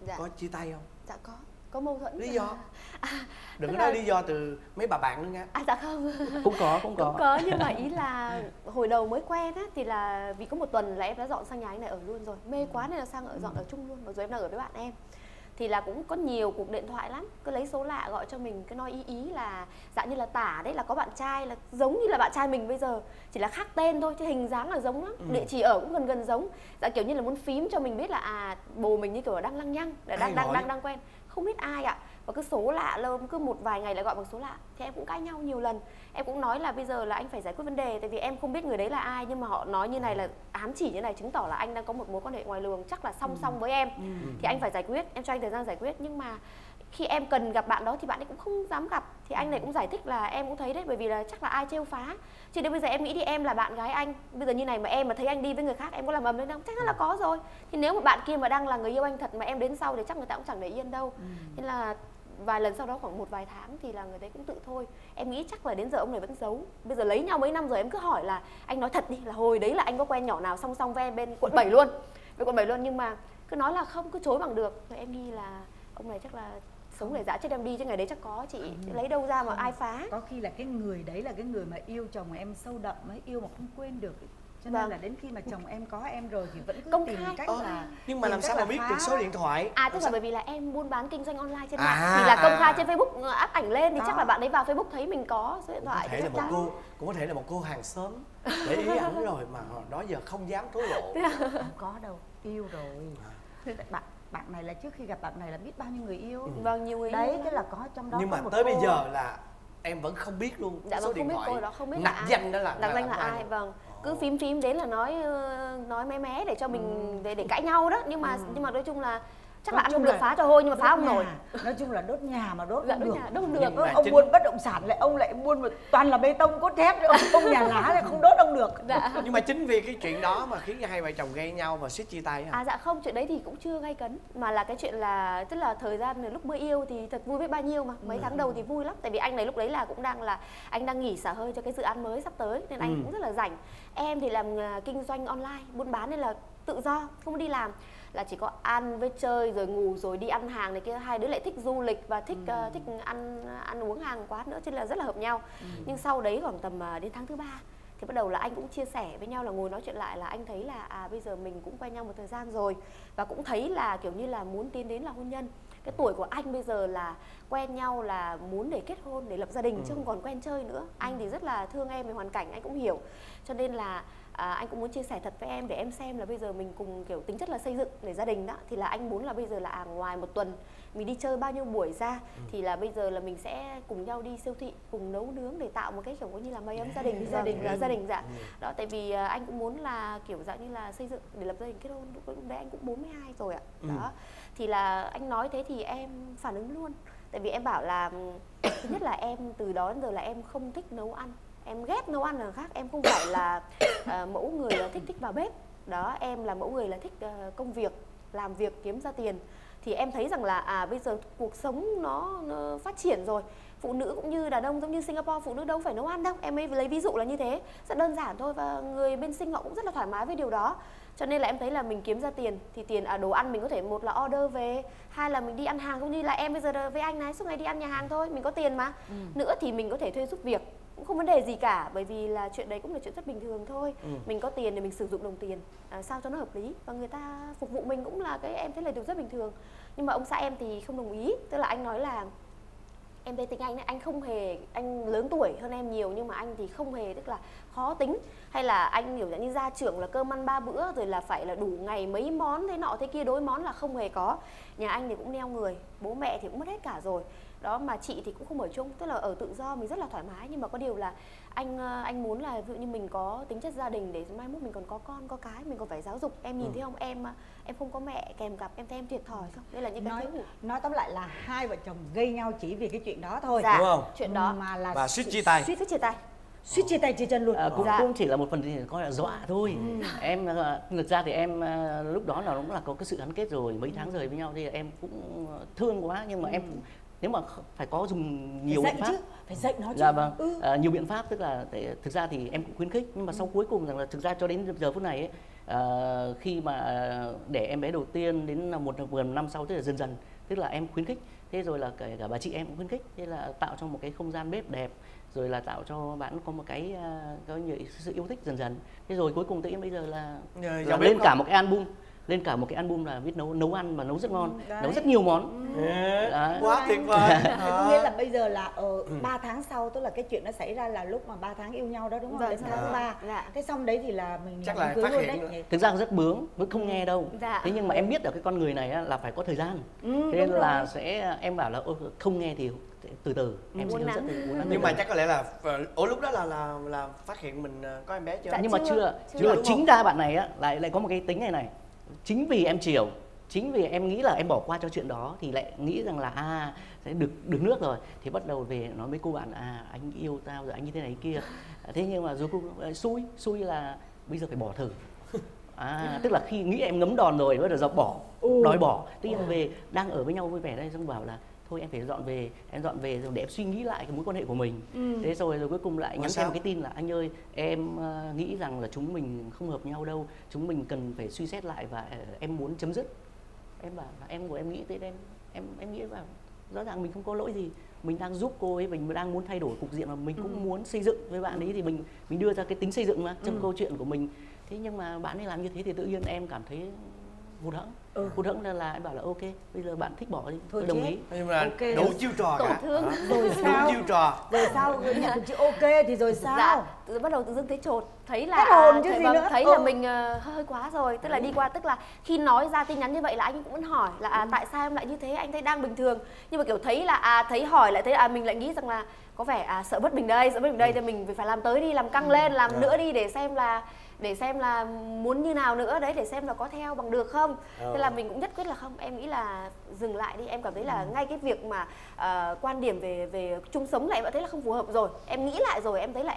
không? Có chia tay không? Dạ có mâu thuẫn. Lý do? Đừng có nói lý do từ mấy bà bạn nữa nha. Dạ không. Cũng có, nhưng mà ý là hồi đầu mới quen á, thì là vì có một tuần là em đã dọn sang nhà anh này ở luôn rồi. Mê quá nên là sang dọn ở chung luôn. Và rồi em đang ở với bạn em, thì là cũng có nhiều cuộc điện thoại lắm, cứ lấy số lạ gọi cho mình, cứ nói ý là dạng như là tả đấy, là có bạn trai, là giống như là bạn trai mình bây giờ, chỉ là khác tên thôi chứ hình dáng là giống lắm, địa chỉ ở cũng gần giống, dạng kiểu như là muốn phím cho mình biết là bồ mình như kiểu đang lăng nhăng, đang quen, không biết ai ạ. Và cứ số lạ lơm, cứ một vài ngày lại gọi bằng số lạ. Thì em cũng cãi nhau nhiều lần, em cũng nói là bây giờ là anh phải giải quyết vấn đề, tại vì em không biết người đấy là ai, nhưng mà họ nói như này là ám chỉ như này, chứng tỏ là anh đang có một mối quan hệ ngoài luồng, chắc là song song với em, thì anh phải giải quyết, em cho anh thời gian giải quyết. Nhưng mà khi em cần gặp bạn đó thì bạn ấy cũng không dám gặp. Thì anh này cũng giải thích là em cũng thấy đấy, bởi vì là chắc là ai trêu phá, chứ đến bây giờ em nghĩ thì em là bạn gái anh, bây giờ như này mà em mà thấy anh đi với người khác, em có làm ầm lên đâu, chắc chắn là có rồi. Thì nếu mà bạn kia mà đang là người yêu anh thật mà em đến sau thì chắc người ta cũng chẳng để yên đâu. Nên là vài lần sau đó khoảng một vài tháng thì là người đấy cũng tự thôi. Em nghĩ chắc là đến giờ ông này vẫn giấu. Bây giờ lấy nhau mấy năm rồi, em cứ hỏi là anh nói thật đi, là hồi đấy là anh có quen nhỏ nào song song với em bên quận 7 luôn, nhưng mà cứ nói là không, cứ chối bằng được. Rồi em nghi là ông này chắc là sống để dã chết em đi, chứ ngày đấy chắc có chị lấy đâu ra mà ai phá. Có khi là cái người đấy là cái người mà yêu chồng em sâu đậm ấy, yêu mà không quên được, cho nên là đến khi mà chồng em có em rồi thì vẫn cứ công tìm cách là. Nhưng mà làm sao mà biết được số điện thoại? Tức là bởi vì là em buôn bán kinh doanh online trên mạng, thì là công khai trên Facebook, up ảnh lên thì chắc là bạn ấy vào Facebook thấy mình có số điện thoại. Cũng có thể là một cô hàng xóm để ý ảnh rồi mà đó giờ không dám thổ lộ. Không có đâu, yêu rồi. Bạn này là trước khi gặp bạn này là biết bao nhiêu người yêu. Vâng, nhiều người yêu. Đấy, cái là có trong đó. Nhưng mà tới bây giờ là em vẫn không biết luôn số điện thoại, nặc danh đó là ai. Vâng, cứ phím đến là nói mé để cho mình để cãi nhau đó. Nhưng mà nói chung là chắc là anh không được phá cho hôi, nhưng mà phá ông nổi. Nói chung là đốt nhà mà đốt được. Ông buôn bất động sản lại, ông lại buôn toàn là bê tông cốt thép, ông nhà lá lại không đốt ông được. Nhưng mà chính vì cái chuyện đó mà khiến hai vợ chồng gây nhau và suýt chia tay hả? Dạ không, chuyện đấy thì cũng chưa gay cấn, mà là cái chuyện là tức là thời gian lúc mới yêu thì thật vui biết bao nhiêu, mà mấy tháng đầu thì vui lắm, tại vì anh này lúc đấy là cũng đang nghỉ xả hơi cho cái dự án mới sắp tới nên anh cũng rất là rảnh. Em thì làm kinh doanh online, buôn bán nên là tự do, không đi làm, là chỉ có ăn với chơi rồi ngủ rồi đi ăn hàng này kia. Hai đứa lại thích du lịch và thích thích ăn uống hàng quán nữa, cho nên là rất là hợp nhau. Nhưng sau đấy khoảng tầm đến tháng thứ ba thì bắt đầu là anh cũng chia sẻ với nhau, là ngồi nói chuyện lại, là anh thấy là bây giờ mình cũng quen nhau một thời gian rồi và cũng thấy là kiểu như là muốn tiến đến là hôn nhân. Cái tuổi của anh bây giờ là quen nhau là muốn để kết hôn, để lập gia đình, chứ không còn quen chơi nữa. Anh thì rất là thương em về hoàn cảnh, anh cũng hiểu, cho nên là anh cũng muốn chia sẻ thật với em để em xem là bây giờ mình cùng kiểu tính chất là xây dựng để gia đình đó, thì là anh muốn là bây giờ là ngoài một tuần mình đi chơi bao nhiêu buổi ra thì là bây giờ là mình sẽ cùng nhau đi siêu thị, cùng nấu nướng để tạo một cái kiểu như là mây ấm gia đình, gia đình. Tại vì anh cũng muốn là kiểu dạng như là xây dựng để lập gia đình kết hôn. Lúc đấy anh cũng 42 rồi ạ. Đó thì là anh nói thế thì em phản ứng luôn, tại vì em bảo là thứ nhất là em từ đó đến giờ là em không thích nấu ăn, em ghét nấu ăn là khác, em không phải là mẫu người là thích vào bếp đó, em là mẫu người là thích công việc, làm việc kiếm ra tiền. Thì em thấy rằng là bây giờ cuộc sống nó phát triển rồi, phụ nữ cũng như đàn ông giống như Singapore, phụ nữ đâu phải nấu ăn đâu, em ấy lấy ví dụ là như thế, rất đơn giản thôi, và người bên Sing họ cũng rất là thoải mái với điều đó. Cho nên là em thấy là mình kiếm ra tiền thì tiền đồ ăn mình có thể một là order về, hai là mình đi ăn hàng, cũng như là em bây giờ với anh này suốt ngày đi ăn nhà hàng thôi, mình có tiền mà. Nữa thì mình có thể thuê giúp việc, cũng không vấn đề gì cả, bởi vì là chuyện đấy cũng là chuyện rất bình thường thôi. Mình có tiền thì mình sử dụng đồng tiền sao cho nó hợp lý, và người ta phục vụ mình cũng là cái em thấy là điều rất bình thường. Nhưng mà ông xã em thì không đồng ý, tức là anh nói là em thấy tính anh đấy, anh không hề, anh lớn tuổi hơn em nhiều nhưng mà anh thì không hề, tức là khó tính, hay là anh hiểu như gia trưởng là cơm ăn ba bữa rồi là phải là đủ ngày mấy món thế nọ thế kia, đối món là không hề có. Nhà anh thì cũng neo người, bố mẹ thì cũng mất hết cả rồi đó, mà chị thì cũng không ở chung, tức là ở tự do mình rất là thoải mái. Nhưng mà có điều là anh muốn là ví dụ như mình có tính chất gia đình để mai mốt mình còn có con có cái, mình còn phải giáo dục. Em nhìn thấy không, em không có mẹ kèm cặp, em thấy em thiệt thòi không? Đây là những cái nói tóm lại là hai vợ chồng gây nhau chỉ vì cái chuyện đó thôi, dạ, đúng không? Chuyện đó mà là và suýt chia tay chia chân luôn. Cũng chỉ là một phần thì coi là dọa thôi. Em thực ra thì em lúc đó là cũng là có cái sự gắn kết rồi, mấy tháng rời với nhau thì em cũng thương quá, nhưng mà em nếu mà phải có dùng nhiều biện pháp, phải dạy nó chứ. Dạ vâng, nhiều biện pháp, tức là thực ra thì em cũng khuyến khích, nhưng mà sau cuối cùng rằng là thực ra cho đến giờ phút này ấy, khi mà để em bé đầu tiên đến một gần năm sau, tức là dần dần, tức là em khuyến khích, thế rồi là cả bà chị em cũng khuyến khích, thế là tạo cho một cái không gian bếp đẹp, rồi là tạo cho bạn có một cái có nhiều sự yêu thích dần dần, thế rồi cuối cùng tự nhiên bây giờ là lên cả một cái album, là biết nấu ăn mà nấu rất ngon, nấu rất nhiều món. Quá tuyệt vời. Có nghĩa là bây giờ là 3 tháng sau, tức là cái chuyện nó xảy ra là lúc mà 3 tháng yêu nhau đó, đúng không? Dạ, đến tháng 3. Dạ. Cái xong đấy thì là mình chắc là phát hiện luôn đấy. Thực ra rất bướng, vẫn không nghe đâu. Dạ. Thế nhưng mà em biết là cái con người này là phải có thời gian. Thế nên là sẽ em bảo là không nghe thì từ từ em sẽ hướng dẫn. Nhưng mà chắc có lẽ là lúc đó là phát hiện mình có em bé chưa? Nhưng mà chưa. Chính ra bạn này lại có một cái tính này, chính vì em chiều, chính vì em nghĩ là em bỏ qua cho chuyện đó thì lại nghĩ rằng là sẽ được nước rồi, thì bắt đầu về nói với cô bạn anh yêu tao rồi, anh như thế này kia. Thế nhưng mà rồi cô xui là bây giờ phải bỏ thử. Tức là khi nghĩ em ngấm đòn rồi bắt đầu dọc bỏ, đòi bỏ. Tuy nhiên về đang ở với nhau vui vẻ đây, xong bảo là thôi em phải dọn về rồi để em suy nghĩ lại cái mối quan hệ của mình. Thế rồi cuối cùng lại nhắn cho em cái tin là anh ơi, em nghĩ rằng là chúng mình không hợp nhau đâu, chúng mình cần phải suy xét lại và em muốn chấm dứt. Em bảo là em nghĩ tới em nghĩ là rõ ràng mình không có lỗi gì, mình đang giúp cô ấy, mình đang muốn thay đổi cục diện mà mình cũng muốn xây dựng với bạn ấy, thì mình đưa ra cái tính xây dựng mà trong câu chuyện của mình. Thế nhưng mà bạn ấy làm như thế thì tự nhiên em cảm thấy hụt hẫng. Là em bảo là ok, bây giờ bạn thích bỏ thì thôi đồng ý. Nhưng mà okay, đủ chiêu trò cả. Rồi sao? Rồi nhận được chữ ok thì rồi sao? Dạ, bắt đầu tự dưng thấy chột, thấy là thấy là mình hơi quá rồi, tức là đi qua, tức là khi nói ra tin nhắn như vậy là anh cũng vẫn hỏi là tại sao em lại như thế, anh thấy đang bình thường. Nhưng mà kiểu thấy là thấy hỏi lại thấy mình lại nghĩ rằng là có vẻ sợ bất bình đây, thì mình phải làm tới đi, làm căng lên, làm nữa đi để xem là muốn như nào nữa đấy, để xem là có theo bằng được không. Thế là mình cũng nhất quyết là không, em nghĩ là dừng lại đi. Em cảm thấy là ngay cái việc mà quan điểm về chung sống lại em đã thấy là không phù hợp rồi, em nghĩ lại rồi, em thấy là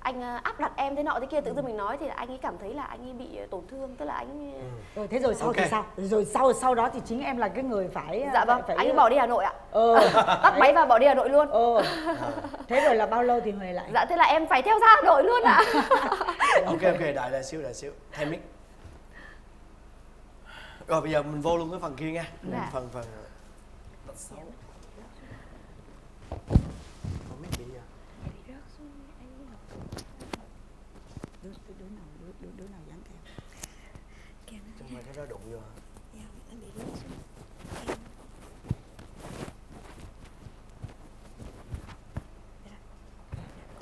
anh áp đặt em thế nọ thế kia, tự dưng mình nói thì anh ấy cảm thấy là anh ấy bị tổn thương, tức là anh thế rồi sau thì sao? Rồi sau đó thì chính em là cái người phải phải anh ấy bỏ đi Hà Nội ạ. Tắt máy và bỏ đi Hà Nội luôn. Thế rồi là bao lâu thì về lại? Dạ thế là em phải theo ra Hà Nội luôn ạ. Ok đợi xíu. Thay mic. Rồi bây giờ mình vô luôn cái phần kia nha. Phần nó đụng vô hả? Dạ, nó bị rớt xuống.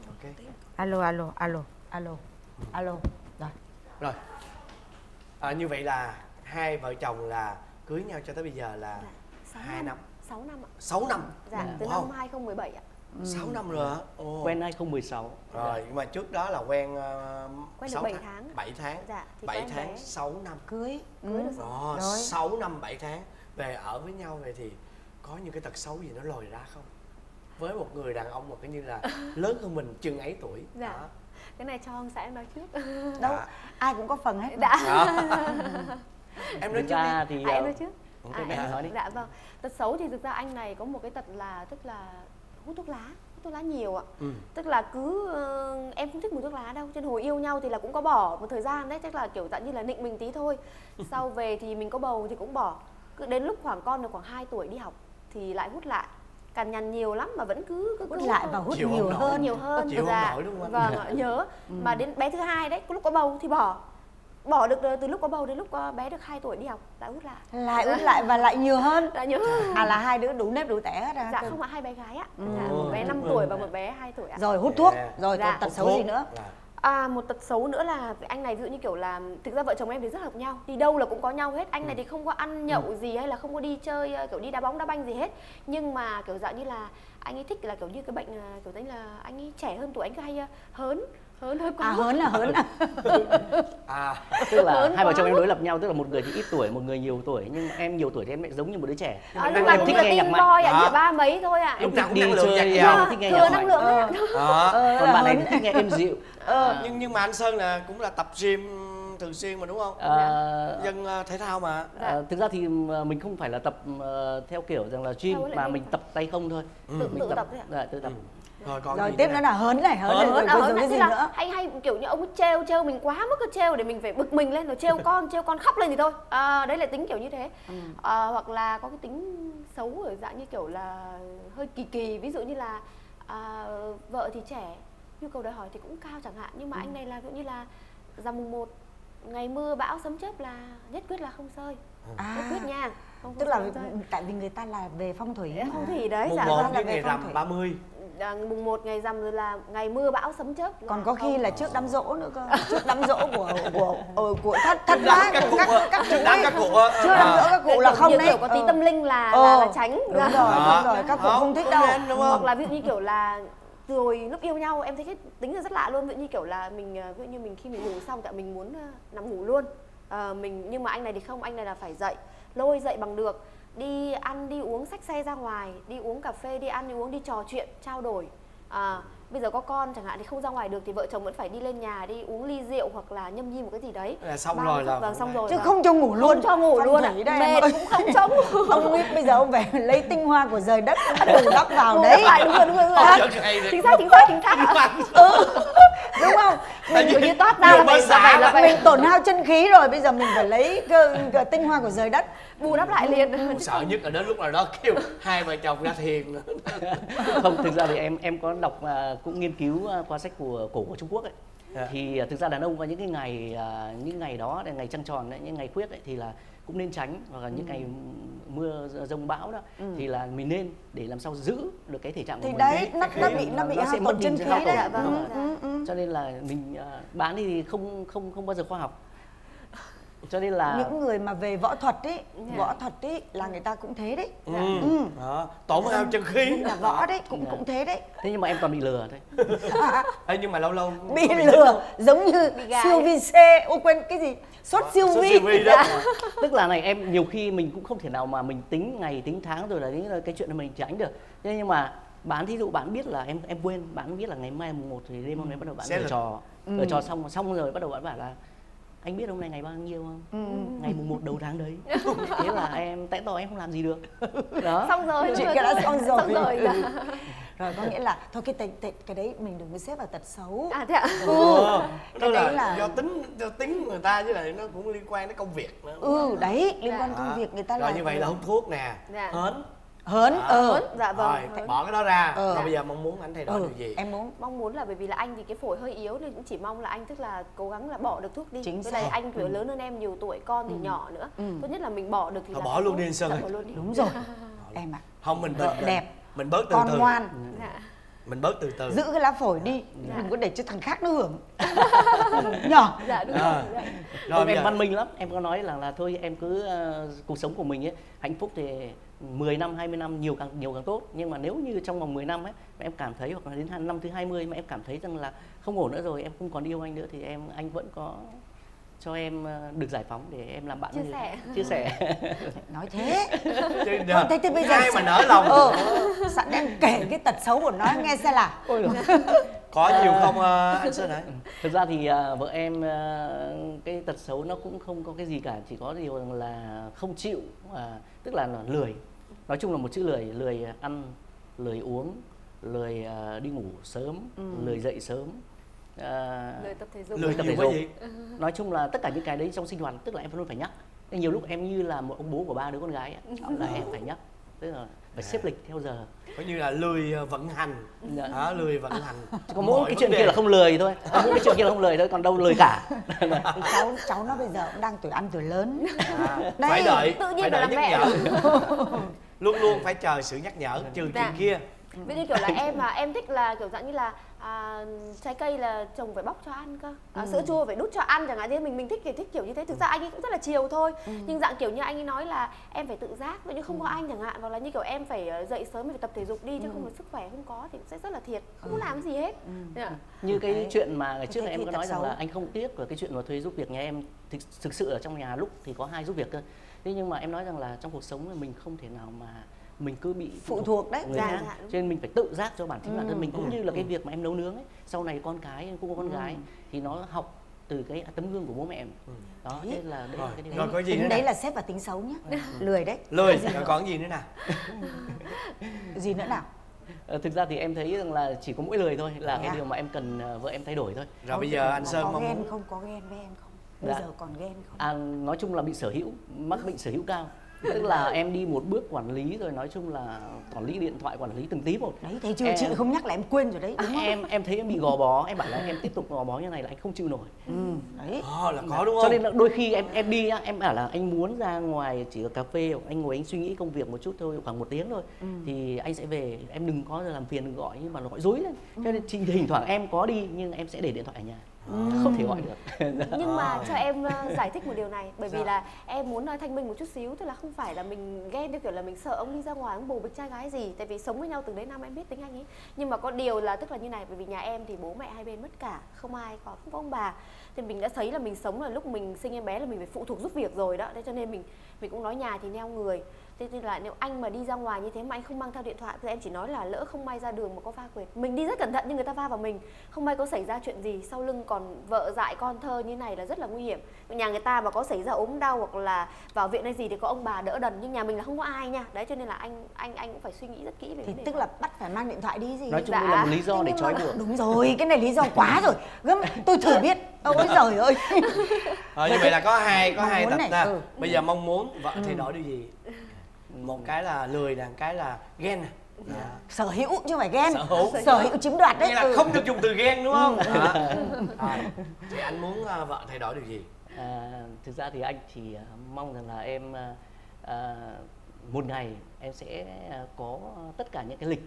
Ok. Alo. Rồi, Rồi như vậy là hai vợ chồng là cưới nhau cho tới bây giờ là 6 năm ạ. 6 năm? Dạ, từ năm 2017 ạ. 6 năm rồi ạ. Quen 2016. Rồi, nhưng mà trước đó là quen được 7 tháng. Dạ, 7 tháng, 6 năm. Cưới được rồi. 6 năm, 7 tháng. Về ở với nhau về thì có những cái tật xấu gì nó lòi ra không? Với một người đàn ông mà cứ như là lớn hơn mình chừng ấy tuổi. Dạ. Đó. Cái này cho ông xã em nói trước. Đâu, ai cũng có phần hết. Đã. Em nói trước đi. Em nói trước. Okay, nói đi. Dạ vâng. Tật xấu thì thực ra anh này có một cái tật là hút thuốc lá, nhiều ạ. Tức là cứ em không thích mùi thuốc lá đâu. Trên hồi yêu nhau thì là cũng có bỏ một thời gian đấy, chắc là kiểu dạng như là nịnh mình tí thôi. Sau về thì mình có bầu thì cũng bỏ. Cứ đến lúc con được khoảng 2 tuổi đi học thì lại hút lại. Cằn nhằn nhiều lắm mà vẫn cứ hút lại và hút nhiều hơn. Chịu không nổi đúng không? Vâng, nhớ. Mà đến bé thứ hai đấy, lúc có bầu thì bỏ được từ lúc có bầu đến lúc bé được 2 tuổi đi học lại hút lại. Và lại nhiều hơn. Lại nhiều hơn. À là hai đứa đủ nếp đủ tẻ hết à? Dạ không ạ, hai bé gái ạ. Dạ, một bé 5 tuổi và một bé 2 tuổi ạ. Rồi hút thuốc, rồi tật xấu gì nữa? Một tật xấu nữa là anh này ví dụ như kiểu là thực ra vợ chồng em thì rất hợp nhau, đi đâu là cũng có nhau hết. Anh này thì không có ăn nhậu gì hay là không có đi chơi kiểu đi đá bóng đá banh gì hết, nhưng mà kiểu dạng như là anh ấy thích là kiểu như cái bệnh kiểu tính là anh ấy trẻ hơn tuổi, anh cứ hay hớn quá. Tức là hai vợ chồng em đối lập nhau, tức là một người thì ít tuổi, một người nhiều tuổi, nhưng em nhiều tuổi thì em lại giống như một đứa trẻ. Nhưng mà em thích nghe nhạc mạnh. Chỉ 30 mấy thôi à. Lúc nào cũng năng lượng nhạc giàu, thích nghe nhạc mạnh. Còn bạn này thì thích nghe êm dịu. Nhưng mà anh Sơn là cũng là tập gym thường xuyên mà đúng không? Dân thể thao mà. Thực ra thì mình không phải là tập theo kiểu rằng là gym mà mình tập tay không thôi. Tự tập thôi ạ. Tự tập. Rồi tiếp nữa là hớn này nữa. Hay kiểu như ông ấy trêu mình quá mức, trêu để mình phải bực mình lên, rồi trêu con khóc lên thì thôi. Đấy là tính kiểu như thế. Hoặc là có cái tính xấu ở dạng như kiểu là hơi kỳ, ví dụ như là vợ thì trẻ, nhu cầu đòi hỏi thì cũng cao chẳng hạn, nhưng mà anh này là ví dụ như là rằm mùng 1 ngày mưa bão sấm chớp là nhất quyết là không sơi. Nhất quyết nha. Tức là tại vì người ta là về phong thủy ấy. Phong thủy đấy, giả ra là về phong thủy 30. Mùng 1 ngày rằm rồi là ngày mưa bão sấm chớp. Còn có khi là trước đám dỗ nữa cơ. Trước đám dỗ của các cụ. Trước đám dỗ các cụ là không đấy. Kiểu có tí tâm linh là tránh. Đúng rồi, các cụ không thích đâu. Hoặc là ví dụ như kiểu là rồi lúc yêu nhau em thấy cái tính là rất lạ luôn. Ví dụ như kiểu là mình khi mình ngủ xong tại mình muốn nằm ngủ luôn. Nhưng mà anh này thì không, anh này là phải dậy, lôi dậy bằng được, đi ăn đi uống, xách xe ra ngoài, đi uống cà phê, đi ăn đi uống, đi trò chuyện trao đổi. Bây giờ có con chẳng hạn thì không ra ngoài được thì vợ chồng vẫn phải đi lên nhà đi uống ly rượu hoặc là nhâm nhi một cái gì đấy là xong rồi. Chứ không cho ngủ luôn, không cho ngủ luôn à? Mệt cũng không cho ngủ. Không biết bây giờ ông về lấy tinh hoa của trời đất đừng đắp vào đấy. Đúng rồi. Chính xác. Đúng không? Mình kiểu như toát ra là mình tổn hao chân khí rồi, bây giờ mình phải lấy tinh hoa của trời đất bù đắp lại liền. Sợ nhất là đến lúc nào đó kêu hai vợ chồng ra thiền. Không, thực ra thì em có đọc cũng nghiên cứu qua sách của Trung Quốc ấy. Thì thực ra đàn ông vào những cái ngày đó, ngày trăng tròn ấy, những ngày khuyết ấy, thì là cũng nên tránh, hoặc là những ngày mưa dông bão đó thì là mình nên để làm sao giữ được cái thể trạng của mình. Đấy, nó bị hao tổn chân khí đấy ạ. Cho nên là mình bán thì không bao giờ khoa học. Cho nên là những người mà về võ thuật ấy là người ta cũng thế đấy. Tổn hao chân khí là võ đấy, cũng thế đấy. Thế nhưng mà em còn bị lừa thôi. Nhưng mà lâu bị lừa giống như siêu vi C, quên cái gì, sốt siêu vi đó. Tức là này, em nhiều khi mình cũng không thể nào mà mình tính ngày tính tháng rồi là cái chuyện mình tránh được. Thế nhưng mà bạn, thí dụ bạn biết là em quên, bạn biết là ngày mai mùng 1 thì đêm hôm nay bắt đầu bạn trò xong rồi bắt đầu bạn bảo là anh biết hôm nay ngày bao nhiêu không? Ngày mùng 1 đầu tháng đấy. Thế là em tại tò em không làm gì được. Đó. Xong rồi. Rồi có nghĩa là thôi cái đấy mình đừng có xếp vào tật xấu. Thế ạ. Cái đấy là do tính người ta, chứ lại nó cũng liên quan đến công việc nữa. Đấy, liên quan công việc người ta là. Rồi như vậy là hút thuốc nè, hớn. Dạ vâng. Rồi, bỏ cái đó ra. Rồi bây giờ mong muốn anh thay đổi điều gì? Em mong muốn là bởi vì là anh thì cái phổi hơi yếu nên cũng chỉ mong là anh tức là cố gắng là bỏ được thuốc đi. Với lại anh tuổi lớn hơn em nhiều tuổi, con thì nhỏ nữa. Tốt nhất là mình bỏ được thì là bỏ luôn đi anh Sơn. Đúng rồi. Em ạ. Không, mình bớt, đẹp, mình bớt từ từ. Con ngoan. mình bớt từ từ, giữ cái lá phổi đi, đừng có để cho thằng khác nó hưởng. Nhỏ. Dạ đúng rồi. Rồi em văn minh lắm, em có nói là thôi em cứ cuộc sống của mình ấy, hạnh phúc thì 10 năm 20 năm nhiều càng tốt, nhưng mà nếu như trong vòng 10 năm ấy mà em cảm thấy, hoặc là đến năm thứ 20 mà em cảm thấy rằng là không ổn nữa rồi, em không còn yêu anh nữa, thì anh vẫn có cho em được giải phóng để em làm bạn chia sẻ. Nói thế không thấy thế bây giờ ai mà nỡ lòng. Sẵn em kể cái tật xấu của nó em nghe xem là có nhiều không anh Sơn đấy. Thực ra thì vợ em cái tật xấu nó cũng không có cái gì cả, chỉ có điều là không chịu, tức là lười, nói chung là một chữ lười, lười ăn, lười uống, lười đi ngủ sớm, lười dậy sớm, lười tập thể dục, nói chung là tất cả những cái đấy trong sinh hoạt, tức là em luôn phải nhắc. Nhiều lúc em như là một ông bố của 3 đứa con gái ấy, là em phải nhắc, tức là phải xếp lịch theo giờ, có như là lười vận hành đó, lười vận hành. Còn mỗi cái chuyện kia là không lười thôi, mỗi cái chuyện kia là không lười thôi, còn đâu lười cả. Cháu nó bây giờ cũng đang tuổi ăn tuổi lớn, phải đợi, tự nhiên phải đợi nhắc nhở. Luôn luôn phải chờ sự nhắc nhở, trừ chuyện kia. Ví như kiểu là em mà em thích là kiểu dạng như là trái cây là chồng phải bóc cho ăn cơ, sữa chua phải đút cho ăn chẳng hạn, thế mình thích thì thích kiểu như thế. Thực ra anh ấy cũng rất là chiều thôi, nhưng dạng kiểu như anh ấy nói là em phải tự giác, vậy nhưng không có anh chẳng hạn, hoặc là như kiểu em phải dậy sớm, mình phải tập thể dục đi, chứ không là sức khỏe không có thì sẽ rất là thiệt, không làm gì hết. Như cái chuyện mà ngày trước em có nói rằng là anh không tiếc về cái chuyện mà thuê giúp việc nhà em, thực sự ở trong nhà lúc thì có 2 giúp việc cơ, thế nhưng mà em nói rằng là trong cuộc sống là mình không thể nào mà mình cứ bị phụ thuộc đấy, cho nên mình phải tự giác cho bản thân mình, cũng như là cái việc mà em nấu nướng ấy, sau này con cái cũng có con gái thì nó học từ cái tấm gương của bố mẹ em. Đó, thế là đấy là cái điều. Rồi có gì nữa đấy là xếp vào tính xấu nhá. Lười đấy. Lười, rồi còn gì nữa nào? Gì nữa nào? Thực ra thì em thấy rằng là chỉ có mỗi lười thôi là cái điều mà em cần vợ em thay đổi thôi. Rồi bây giờ anh Sơn mong muốn không có ghen với em không? Bây giờ còn ghen không? Nói chung là bị sở hữu, mắc bệnh sở hữu cao. Tức là em đi một bước quản lý rồi, nói chung là quản lý điện thoại, quản lý từng tí một. Đấy, thấy chưa, chị không nhắc là em quên rồi đấy. Em thấy em bị gò bó, em bảo là em tiếp tục gò bó như này là anh không chịu nổi. Đấy. Là có đúng không? Cho nên là đôi khi em đi em bảo là anh muốn ra ngoài chỉ ở cà phê, anh ngồi anh suy nghĩ công việc một chút thôi, khoảng 1 tiếng thôi, thì anh sẽ về, em đừng có làm phiền, đừng gọi, nhưng mà nó gọi rối lên. Cho nên thỉnh thoảng em có đi nhưng em sẽ để điện thoại ở nhà. Không thể gọi được. Nhưng mà cho em giải thích một điều này, bởi vì là em muốn thanh minh một chút xíu, tức là không phải là mình ghen theo kiểu là mình sợ ông đi ra ngoài ông bồ bịch trai gái gì, tại vì sống với nhau từ đấy năm em biết tính anh ấy. Nhưng mà có điều là tức là như này, bởi vì nhà em thì bố mẹ hai bên mất cả, không ai có, không có ông bà, thì mình đã thấy là mình sống là lúc mình sinh em bé là mình phải phụ thuộc giúp việc rồi đó, thế cho nên mình cũng nói nhà thì neo người. Thế thì là nếu anh mà đi ra ngoài như thế mà anh không mang theo điện thoại, thì em chỉ nói là lỡ không may ra đường mà có va quệt, mình đi rất cẩn thận nhưng người ta va vào mình, không may có xảy ra chuyện gì sau lưng, còn vợ dại con thơ như này là rất là nguy hiểm. Nhà người ta mà có xảy ra ốm đau hoặc là vào viện hay gì thì có ông bà đỡ đần, nhưng nhà mình là không có ai nha. Đấy cho nên là anh cũng phải suy nghĩ rất kỹ về. Thì tức là bắt phải mang điện thoại đi gì. Nói chung là một lý do để trói buộc. Đúng rồi, cái này lý do quá rồi. Gớm, tôi thử biết. Ôi trời ơi. Như vậy là có hai tập ra. Bây giờ mong muốn vợ thay đổi điều gì? Một cái là lười, đằng cái là ghen. Sở hữu chứ không phải ghen. Sở hữu chiếm đoạt đấy. Nghĩa là không được dùng từ ghen đúng không? Thì anh muốn vợ thay đổi điều gì? Thực ra thì anh chỉ mong rằng là em một ngày em sẽ có tất cả những cái lịch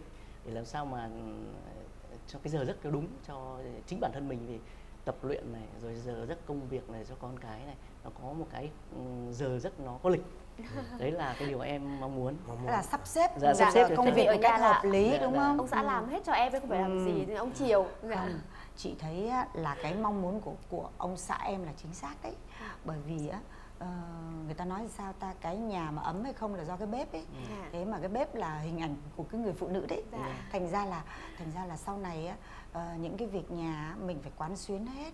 để làm sao mà cho cái giờ giấc đúng cho chính bản thân mình, thì tập luyện này rồi giờ giấc công việc này cho con cái này, nó có một cái giờ giấc nó có lịch. Đấy là cái điều em mong muốn. Là sắp xếp, sắp xếp công việc ở nhà là hợp lý đúng không? Ông xã làm hết cho em không phải làm gì, ông chiều. Chị thấy là cái mong muốn của ông xã em là chính xác đấy. Bởi vì người ta nói sao ta, cái nhà mà ấm hay không là do cái bếp ấy. Thế mà cái bếp là hình ảnh của cái người phụ nữ đấy. Thành ra là sau này những cái việc nhà mình phải quán xuyến hết,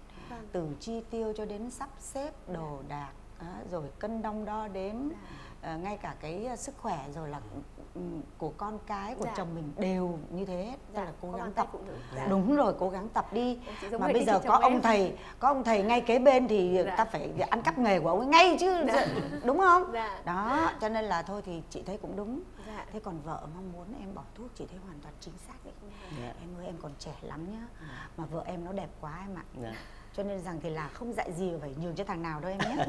từ chi tiêu cho đến sắp xếp đồ đạc, rồi cân đong đo đếm, ngay cả cái sức khỏe rồi là của con cái, của chồng mình đều như thế hết. Tức là cố gắng tập. Đúng rồi, cố gắng tập đi. Mà bây giờ có ông thầy ngay kế bên thì ta phải ăn cắp nghề của ông ấy ngay chứ, đúng không? Đó, cho nên là thôi thì chị thấy cũng đúng. Thế còn vợ mong muốn em bỏ thuốc chị thấy hoàn toàn chính xác đấy. Em ơi, em còn trẻ lắm nhá. Mà vợ em nó đẹp quá em ạ. Cho nên rằng thì là không dạy gì phải nhường cho thằng nào đâu em nhé.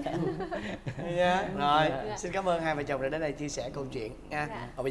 Rồi, xin cảm ơn hai vợ chồng đã đến đây chia sẻ câu chuyện nha. Và bây giờ